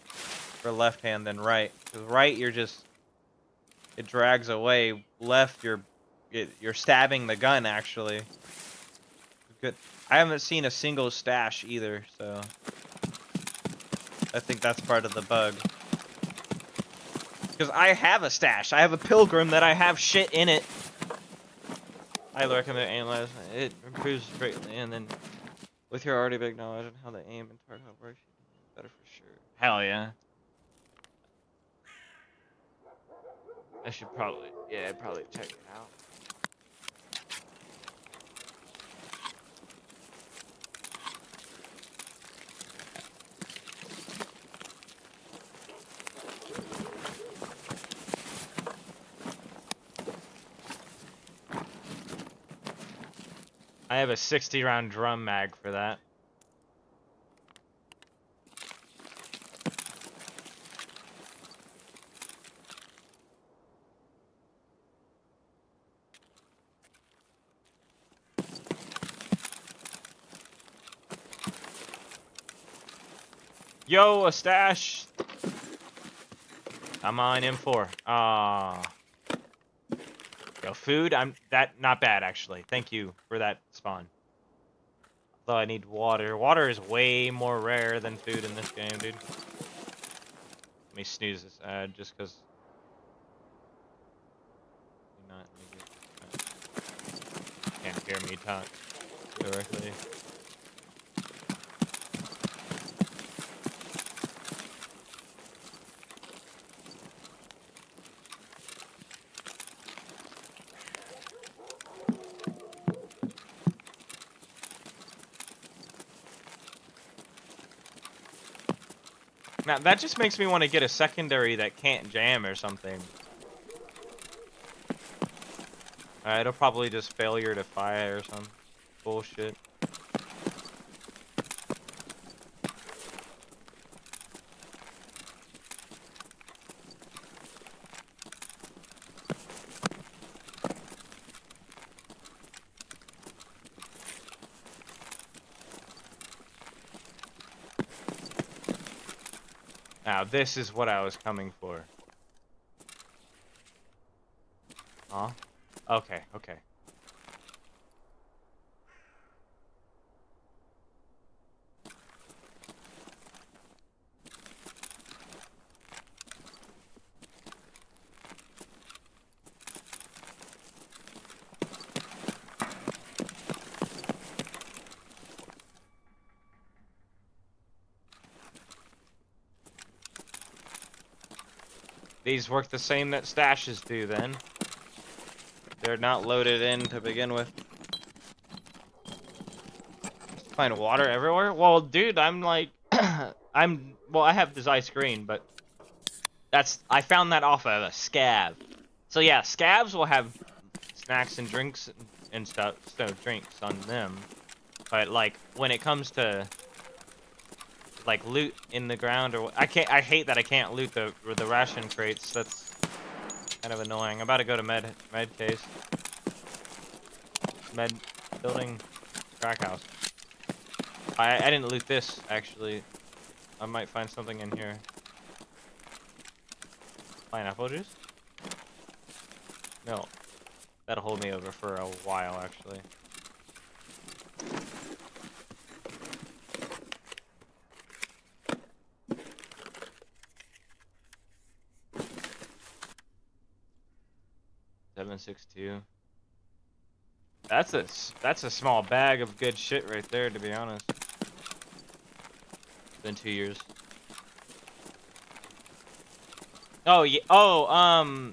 for left hand than right. Cause right, you're just, it drags away. Left, you're stabbing the gun, actually. Good. I haven't seen a single stash either, so. I think that's part of the bug. Because I have a stash. I have a pilgrim that I have shit in it. I recommend aim labs. It improves greatly. And then with your already big knowledge on how the aim and target works, better for sure. Hell yeah. I should probably, yeah, I'd probably check it out. I have a 60 round drum mag for that. Yo, a stash. I'm on M4. Ah. Yo, food. Not bad, actually. Thank you for that. Spawn. Although I need water. Water is way more rare than food in this game, dude. Let me snooze this ad just because. Can't hear me talk directly. Now, that just makes me want to get a secondary that can't jam or something. Alright, it'll probably just failure to fire or some bullshit. Now, this is what I was coming for. Huh? Okay, okay. These work the same that stashes do, then. They're not loaded in to begin with. Find water everywhere? Well, dude, I'm like... well, I have this ice green, but... I found that off of a scab. So yeah, scabs will have snacks and drinks and stuff, so drinks on them. But like, when it comes to... like loot in the ground, or I hate that I can't loot the ration crates. That's kind of annoying. I'm about to go to med case, med building, crack house. I didn't loot this actually. I might find something in here. Pineapple juice? No, that'll hold me over for a while actually. That's a small bag of good shit right there, to be honest. It's been 2 years. Oh yeah. Oh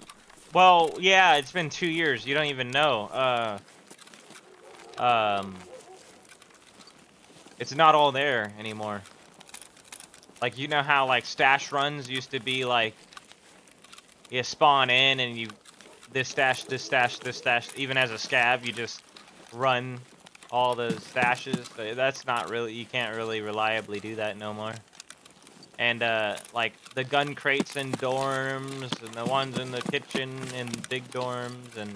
well yeah, it's been 2 years. You don't even know. It's not all there anymore. Like, you know how like stash runs used to be like you spawn in and you. This stash, this stash, this stash. Even as a scab, you just run all the stashes. That's not really, you can't really reliably do that no more. And, like, the gun crates in dorms, and the ones in the kitchen in big dorms, and,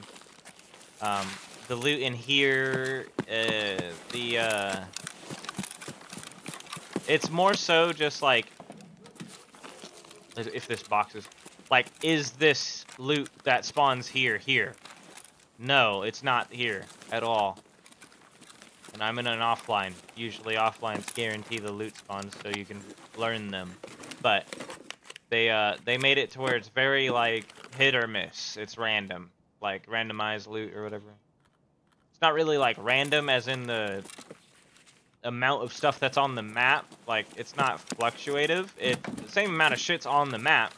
the loot in here, it's more so just, like, if this box is... like, is this loot that spawns here? No, it's not here at all. And I'm in an offline. Usually offlines guarantee the loot spawns so you can learn them. But they made it to where it's very, like, hit or miss. It's random. Like, randomized loot or whatever. It's not really, like, random as in the amount of stuff that's on the map. Like, it's not fluctuative. It's the same amount of shit's on the map.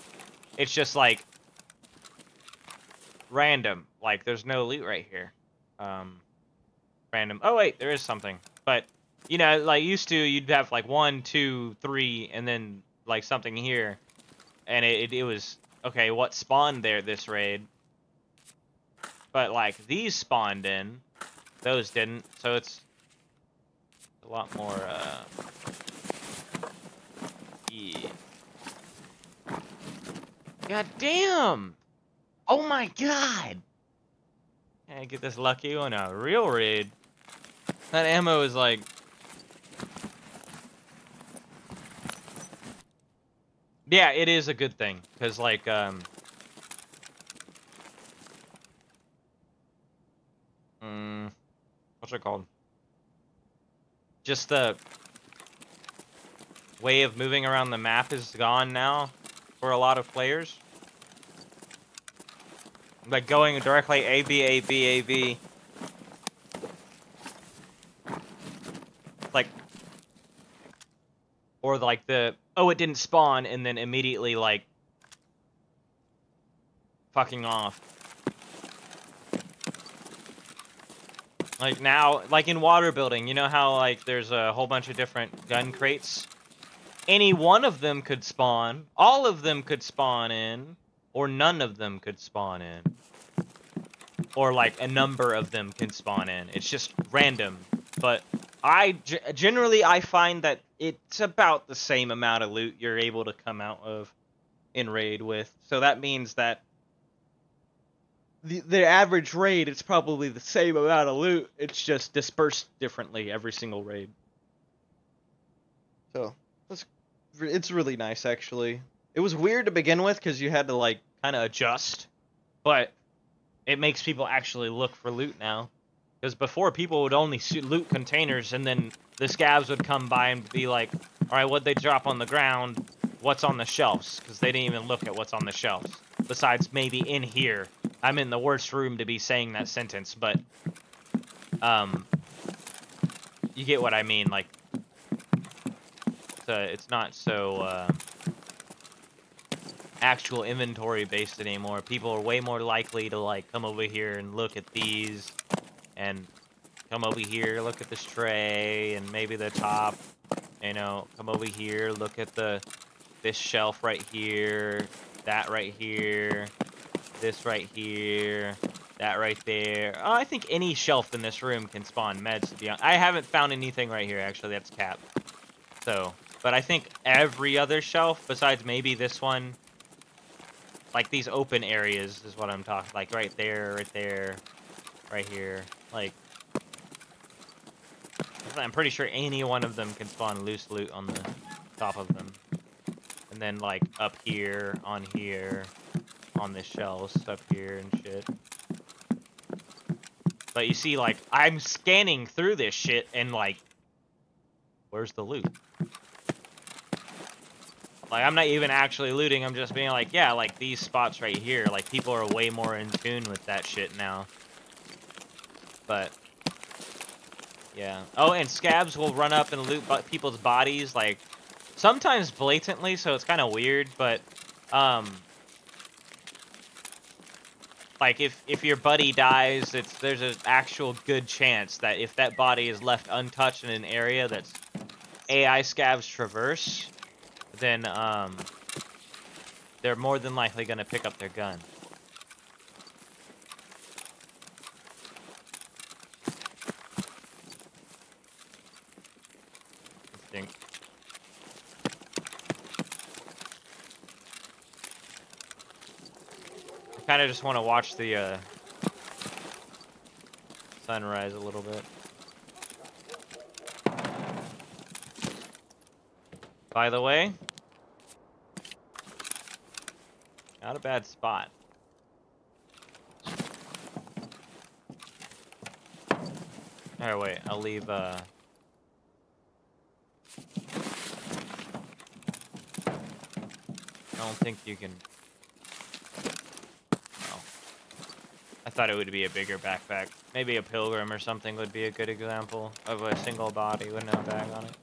It's just, like, random. Like, there's no loot right here. Random. Oh, wait, there is something. But, you know, like, used to, you'd have, like, 1, 2, 3, and then, like, something here. And it was, okay, what spawned there this raid? But, like, these spawned in. Those didn't. So it's a lot more, yeah. God damn! Oh my god! Can't get this lucky on a real raid. That ammo is like... yeah, it is a good thing. Because, like, what's it called? Just the... way of moving around the map is gone now. For a lot of players, like going directly A B A B A B, like, or like the, oh, it didn't spawn, and then immediately like fucking off. Like now, like in water building, you know how like there's a whole bunch of different gun crates. Any one of them could spawn, all of them could spawn in, or none of them could spawn in. Or like a number of them can spawn in. It's just random. But I generally find that it's about the same amount of loot you're able to come out of in raid with. So that means that the average raid, it's probably the same amount of loot. It's just dispersed differently every single raid. So it's really nice, actually. It was weird to begin with because you had to like kind of adjust, but it makes people actually look for loot now. Because before, people would only loot containers, and then the scavs would come by and be like, alright, what'd they drop on the ground? What's on the shelves? Because they didn't even look at what's on the shelves. Besides, maybe in here. I'm in the worst room to be saying that sentence, but... you get what I mean, like... it's not so, actual inventory-based anymore. People are way more likely to, like, come over here and look at these... and come over here, look at this tray, and maybe the top, you know, come over here, look at this shelf right here, that right here, this right here, that right there. Oh, I think any shelf in this room can spawn meds, to be honest. I haven't found anything right here, actually, that's capped. So, but I think every other shelf, besides maybe this one, like these open areas is what I'm talking, like right there, right there. Right here, like, I'm pretty sure any one of them can spawn loose loot on the top of them, and then like up here, on the shelves up here and shit. But you see, like, I'm scanning through this shit and like, where's the loot? Like, I'm not even actually looting, I'm just being like, yeah, like these spots right here, like people are way more in tune with that shit now. But, yeah. Oh, and scabs will run up and loot people's bodies, like, sometimes blatantly, so it's kind of weird, but, like, if your buddy dies, there's an actual good chance that if that body is left untouched in an area that's AI scabs traverse, then, they're more than likely going to pick up their gun. I kind of just want to watch the sunrise a little bit. By the way, not a bad spot. Alright, wait, I'll leave I don't think you can... thought it would be a bigger backpack. Maybe a pilgrim or something would be a good example of a single body with no bag on it.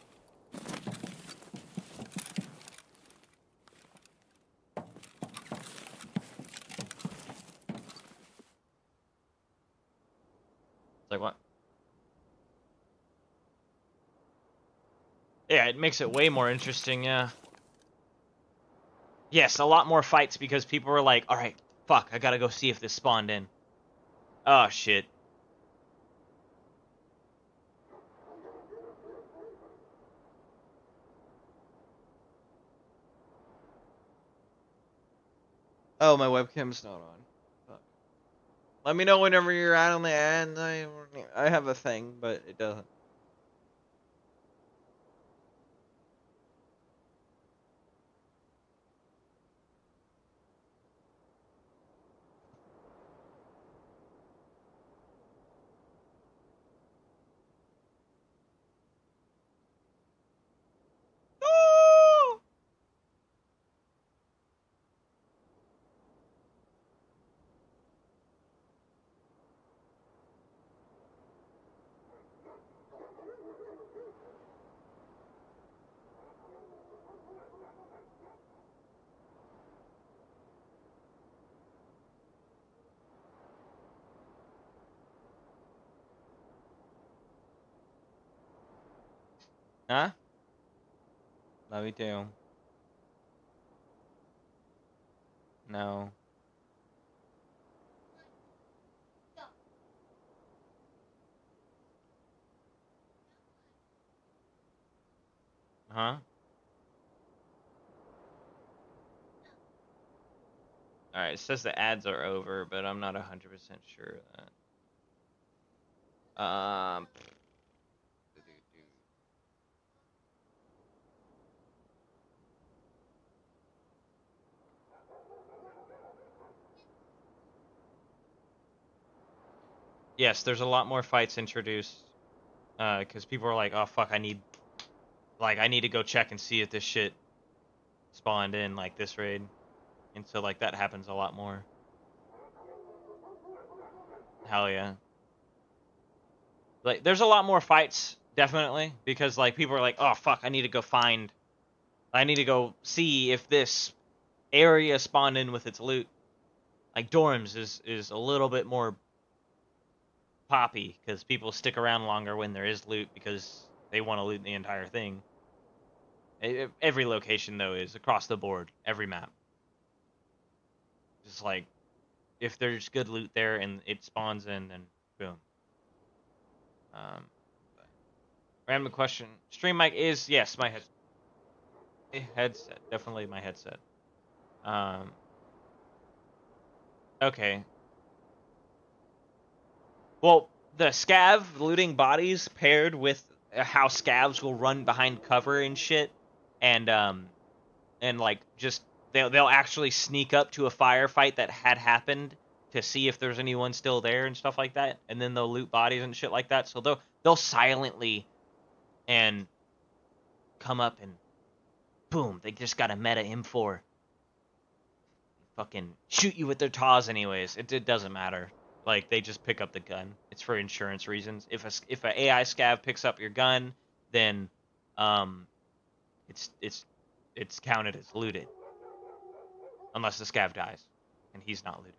Like what? Yeah, it makes it way more interesting, yeah. Yes, a lot more fights because people were like, alright, fuck, I gotta go see if this spawned in. Oh, shit. Oh, my webcam's not on. Fuck. Let me know whenever you're out on the end. I have a thing, but it doesn't. Let me do. No. Huh? Alright, it says the ads are over, but I'm not 100% sure of that. Yes, there's a lot more fights introduced, because people are like, oh fuck, I need to go check and see if this shit spawned in, like, this raid. And so, like, that happens a lot more. Hell yeah. Like, there's a lot more fights, definitely, because, like, people are like, oh fuck, I need to go see if this area spawned in with its loot. Like, dorms is a little bit more poppy, because people stick around longer when there is loot, because they want to loot the entire thing. Every location, though, is across the board. Every map. Just like, if there's good loot there and it spawns in, then boom. Random question. Stream mic is, yes, my headset. My headset. Definitely my headset. Okay. Well, the scav looting bodies paired with how scavs will run behind cover and shit, and like, just they'll actually sneak up to a firefight that had happened to see if there's anyone still there and stuff like that, and then they'll loot bodies and shit like that. So they'll silently and come up and boom, they just got a meta M4. Fucking shoot you with their taws anyways. It doesn't matter. Like, they just pick up the gun. It's for insurance reasons. If an AI scav picks up your gun, then it's counted as looted, unless the scav dies, and he's not looted.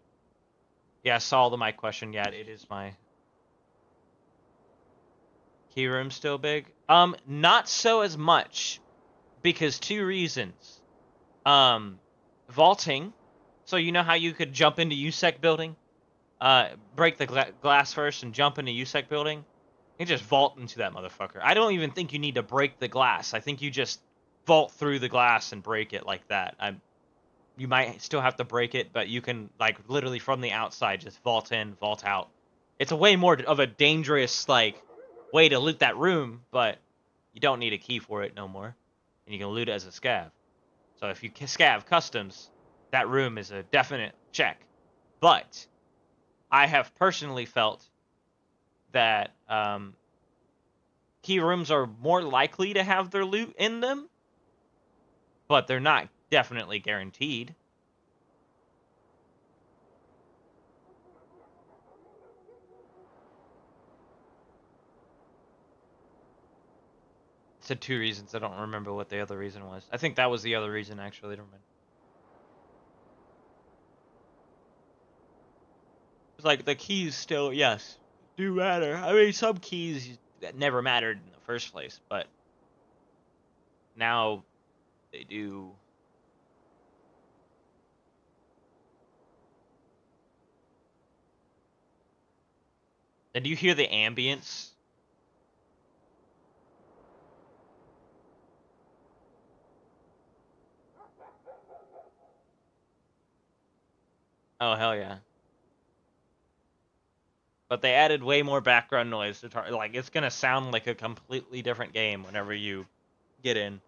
Yeah, I saw the mic question. Yeah, it is my key room still big. Not so as much, because two reasons. Vaulting. So you know how you could jump into USEC building. Break the glass first and jump into USEC building. You just vault into that motherfucker. I don't even think you need to break the glass. I think you just vault through the glass and break it like that. You might still have to break it, but you can, like, literally from the outside just vault in, vault out. It's a way more of a dangerous, like, way to loot that room, but you don't need a key for it no more. And you can loot it as a scav. So if you scav customs, that room is a definite check. But I have personally felt that key rooms are more likely to have their loot in them, but they're not definitely guaranteed. I said two reasons. I don't remember what the other reason was. I think that was the other reason, actually. I don't remember. Like, the keys still, yes, do matter. I mean, some keys that never mattered in the first place, but now they do. And do you hear the ambience? Oh, hell yeah. But they added way more background noise to like, it's gonna sound like a completely different game whenever you get in.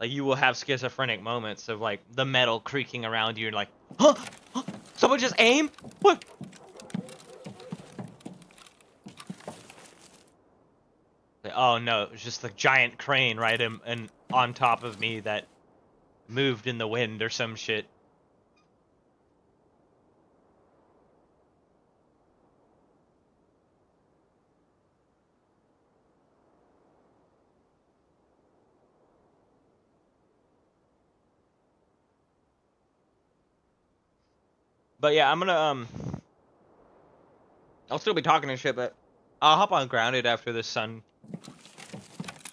Like, you will have schizophrenic moments of, like, the metal creaking around you and like, huh? Huh? Someone just aim? What? Like, oh no, it was just the giant crane right in on top of me that moved in the wind or some shit. But yeah, I'm gonna, I'll still be talking and shit, but I'll hop on Grounded after this sun.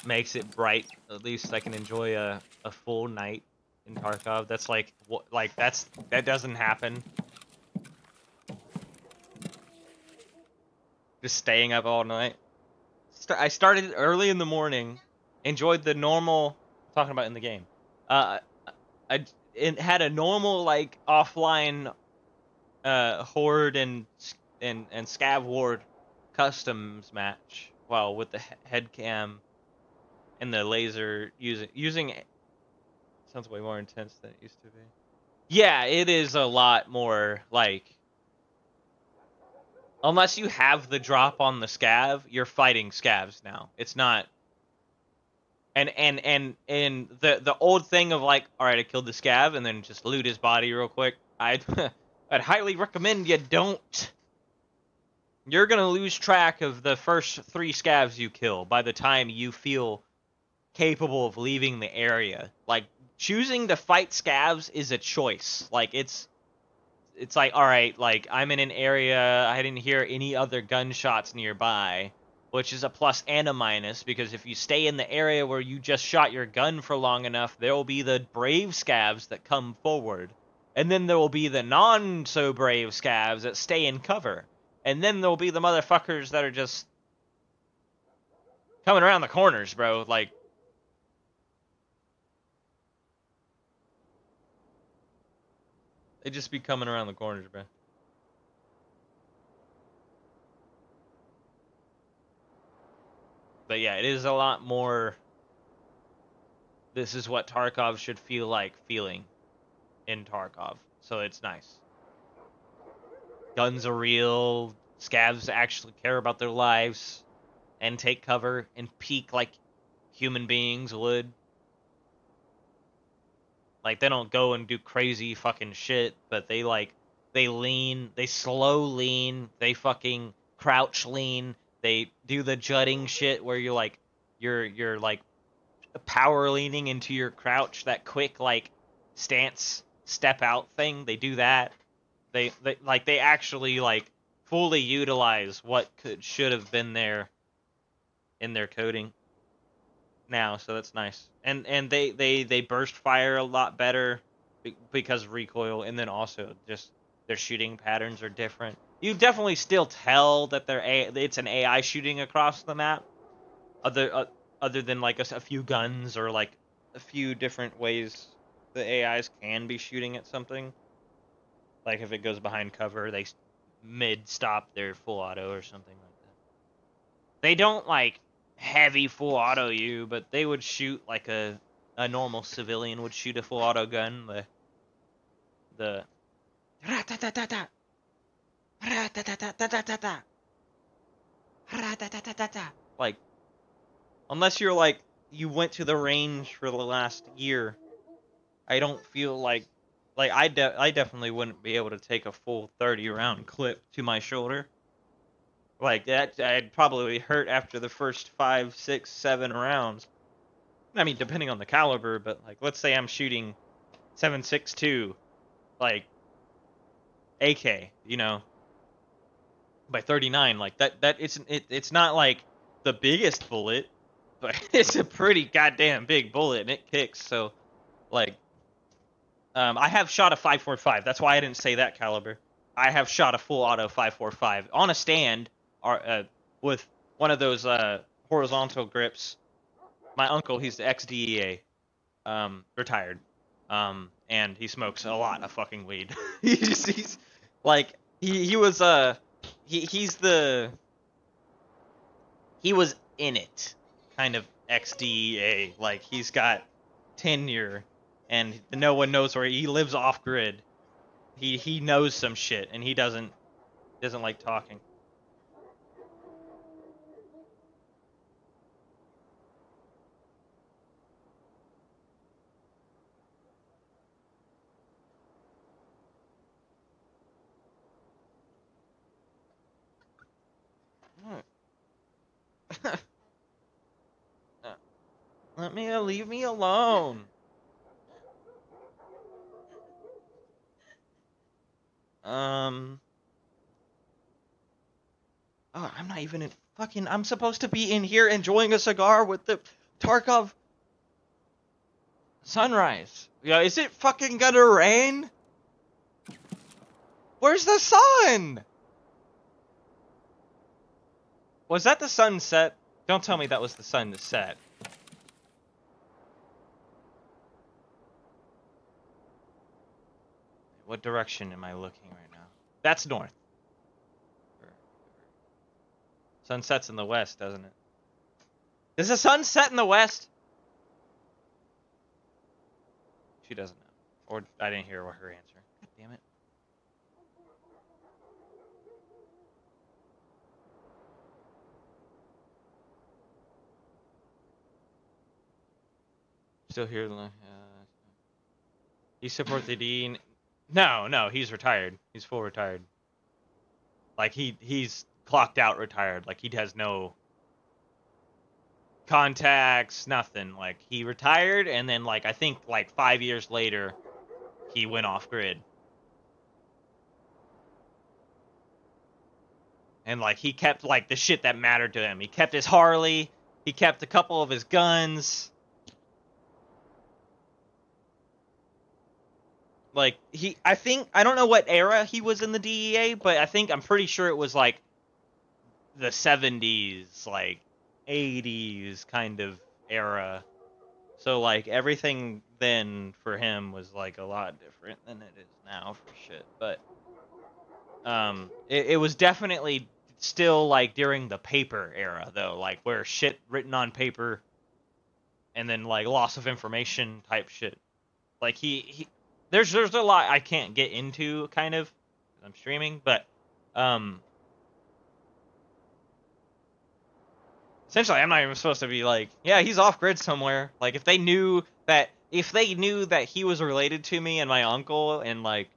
makes it bright. At least I can enjoy a full night in Tarkov. That's like what, like that doesn't happen. Just staying up all night. I started early in the morning, enjoyed the normal talking about in the game. It had a normal like offline horde and scav ward customs match. Well, with the head cam and the laser using it sounds way more intense than it used to be. Yeah, it is a lot more like. Unless you have the drop on the scav, you're fighting scavs now. It's not. And the old thing of like, all right, I killed the scav and then just loot his body real quick. I'd highly recommend you don't. You're gonna lose track of the first 3 scavs you kill by the time you feel capable of leaving the area. Like choosing to fight scavs is a choice. Like it's like, all right, like I'm in an area, I didn't hear any other gunshots nearby, which is a plus and a minus, because if you stay in the area where you just shot your gun for long enough, there will be the brave scavs that come forward, and then there will be the non so brave scavs that stay in cover, and then there'll be the motherfuckers that are just coming around the corners, bro. Like they just be coming around the corners, bro. But yeah, it is a lot more. This is what Tarkov should feel like feeling in Tarkov. So it's nice. Guns are real. Scavs actually care about their lives and take cover and peek like human beings would. Like, they don't go and do crazy fucking shit, but they, like, they lean, they slow lean, they fucking crouch lean, they do the jutting shit where you're, like, you're like, power leaning into your crouch, that quick, like, stance, step out thing, they do that. They actually, like, fully utilize what should have been there in their coding. Now, so that's nice, and they burst fire a lot better because of recoil, and then also just their shooting patterns are different. You definitely still tell that it's an AI shooting across the map, other than like a few guns or like a few different ways the AIs can be shooting at something. Like if it goes behind cover, they mid-stop their full auto or something like that. They don't like heavy full auto you, but they would shoot like a normal civilian would shoot a full auto gun. The like, unless you're like you went to the range for the last year, I don't feel like I definitely wouldn't be able to take a full 30-round clip to my shoulder. Like, that, I'd probably hurt after the first 5, 6, 7 rounds. I mean, depending on the caliber, but, like, let's say I'm shooting 7.62, like, AK, you know, by 39. Like, it's not, like, the biggest bullet, but it's a pretty goddamn big bullet, and it kicks, so, like, I have shot a 5.45. That's why I didn't say that caliber. I have shot a full auto 5.45 on a stand. With one of those horizontal grips. My uncle, he's the ex-DEA, retired, and he smokes a lot of fucking weed. he's like he was he was in it, kind of ex-DEA. Like he's got tenure, and no one knows where he lives off grid. He knows some shit, and he doesn't like talking. Leave me alone. Oh, I'm not even in fucking. I'm supposed to be in here enjoying a cigar with the Tarkov sunrise. Yeah, is it fucking gonna rain? Where's the sun? Was that the sunset? Don't tell me that was the sunset. What direction am I looking right now? That's north. Sun sets in the west, doesn't it? Does the sun set in the west? She doesn't know. Or I didn't hear her answer. God damn it. Still here. He supports the Dean. No, no, he's retired. He's full retired. Like, he's clocked out retired. Like, he has no contacts, nothing. Like, he retired, and then, like, I think, like, 5 years later, he went off-grid. And, like, he kept, like, the shit that mattered to him. He kept his Harley. He kept a couple of his guns. Like, I think, I don't know what era he was in the DEA, but I'm pretty sure it was, like, the 70s, like, 80s kind of era. So, like, everything then for him was, like, a lot different than it is now for shit. But, it was definitely still, like, during the paper era, though. Like, where shit written on paper and then, like, loss of information type shit. Like, There's a lot I can't get into, kind of, 'cause I'm streaming, but essentially I'm not even supposed to be like, yeah, he's off grid somewhere. Like, if they knew that he was related to me and my uncle and like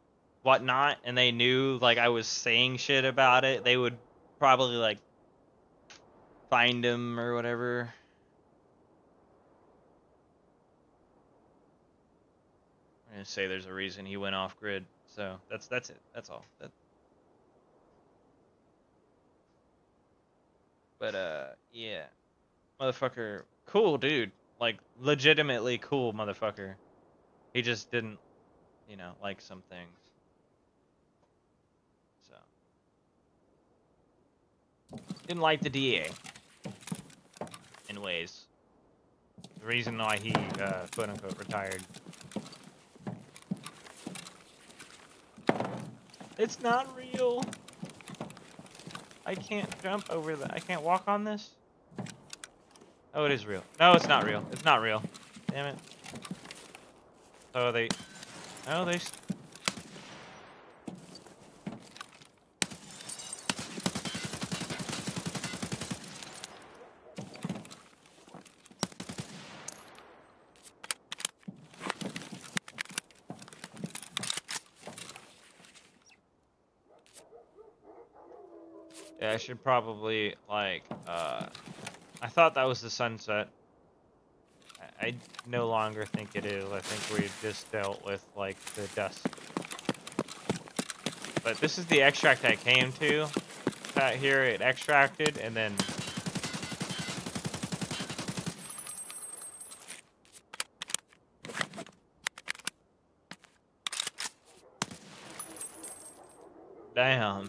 whatnot, and they knew like I was saying shit about it, they would probably like find him or whatever. I'm gonna say there's a reason he went off grid, so that's it. That's all. But yeah, motherfucker, cool dude, like legitimately cool motherfucker. He just didn't, you know, like some things. So didn't like the DEA in ways. The reason why he quote unquote retired. It's not real. I can't jump over that. I can't walk on this. Oh, it is real. No, it's not real. It's not real. Damn it. Oh, they. I should probably, like, I thought that was the sunset. I no longer think it is. I think we just dealt with, like, the dusk. But this is the extract I came to. Out here, it extracted, and then... Damn.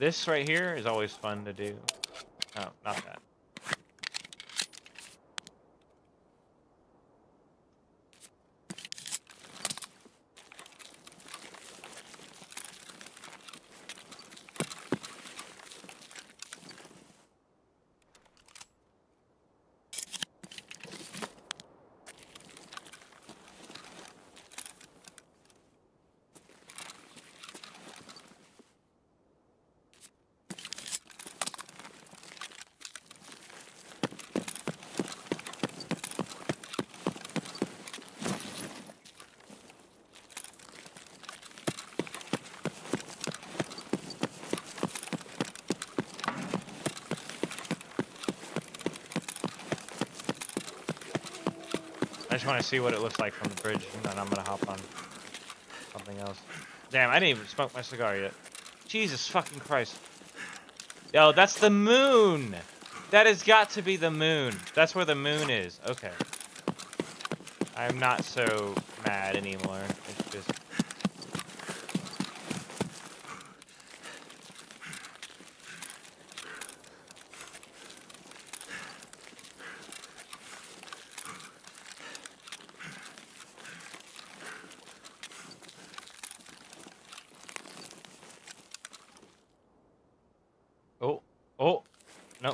This right here is always fun to do. Oh, not that. just want to see what it looks like from the bridge, and then I'm gonna hop on something else. Damn, I didn't even smoke my cigar yet. Jesus fucking Christ. Yo, that's the moon! That has got to be the moon. That's where the moon is. Okay. I'm not so mad anymore. It's just...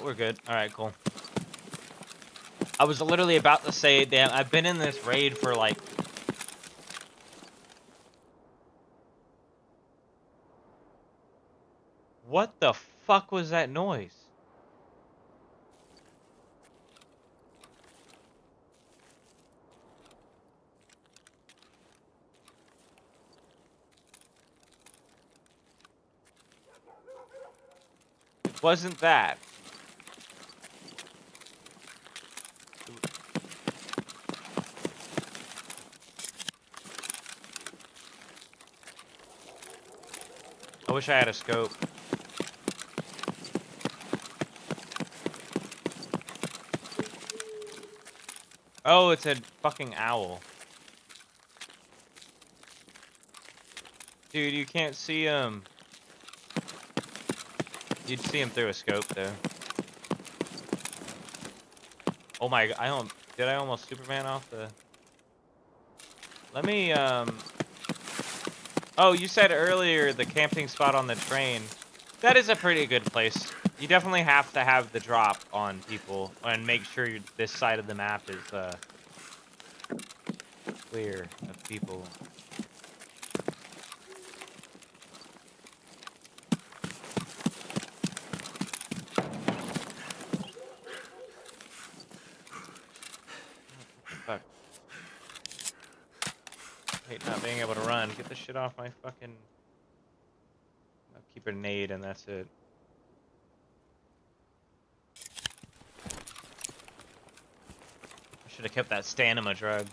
We're good. All right, cool. I was literally about to say, damn, I've been in this raid for like... What the fuck was that noise? It wasn't that. I wish I had a scope. Oh, it's a fucking owl. Dude, you can't see him. You'd see him through a scope, though. Oh my god, did I almost Superman off the... Let me, Oh, you said earlier the camping spot on the train. That is a pretty good place. You definitely have to have the drop on people and make sure this side of the map is clear of people. Get this shit off my fucking... I'll keep a nade and that's it. I should have kept that stamina drug.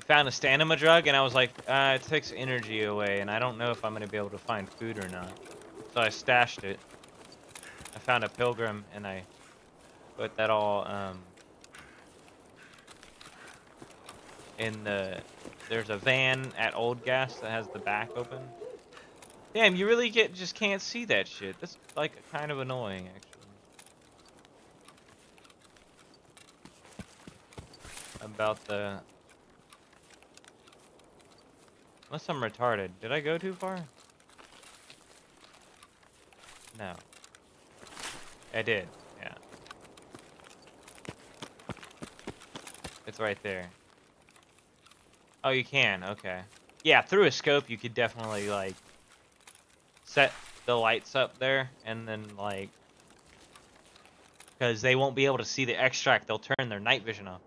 I found a stamina drug and I was like, it takes energy away and I don't know if I'm going to be able to find food or not. So I stashed it. I found a pilgrim and I put that all in the... There's a van at Old Gas that has the back open. Damn, you really just can't see that shit. That's like kind of annoying, actually. About the... Unless I'm retarded. Did I go too far? No. I did, yeah. It's right there. Oh, you can, okay. Yeah, through a scope you could definitely, like, set the lights up there, and then, like, because they won't be able to see the extract, they'll turn their night vision off.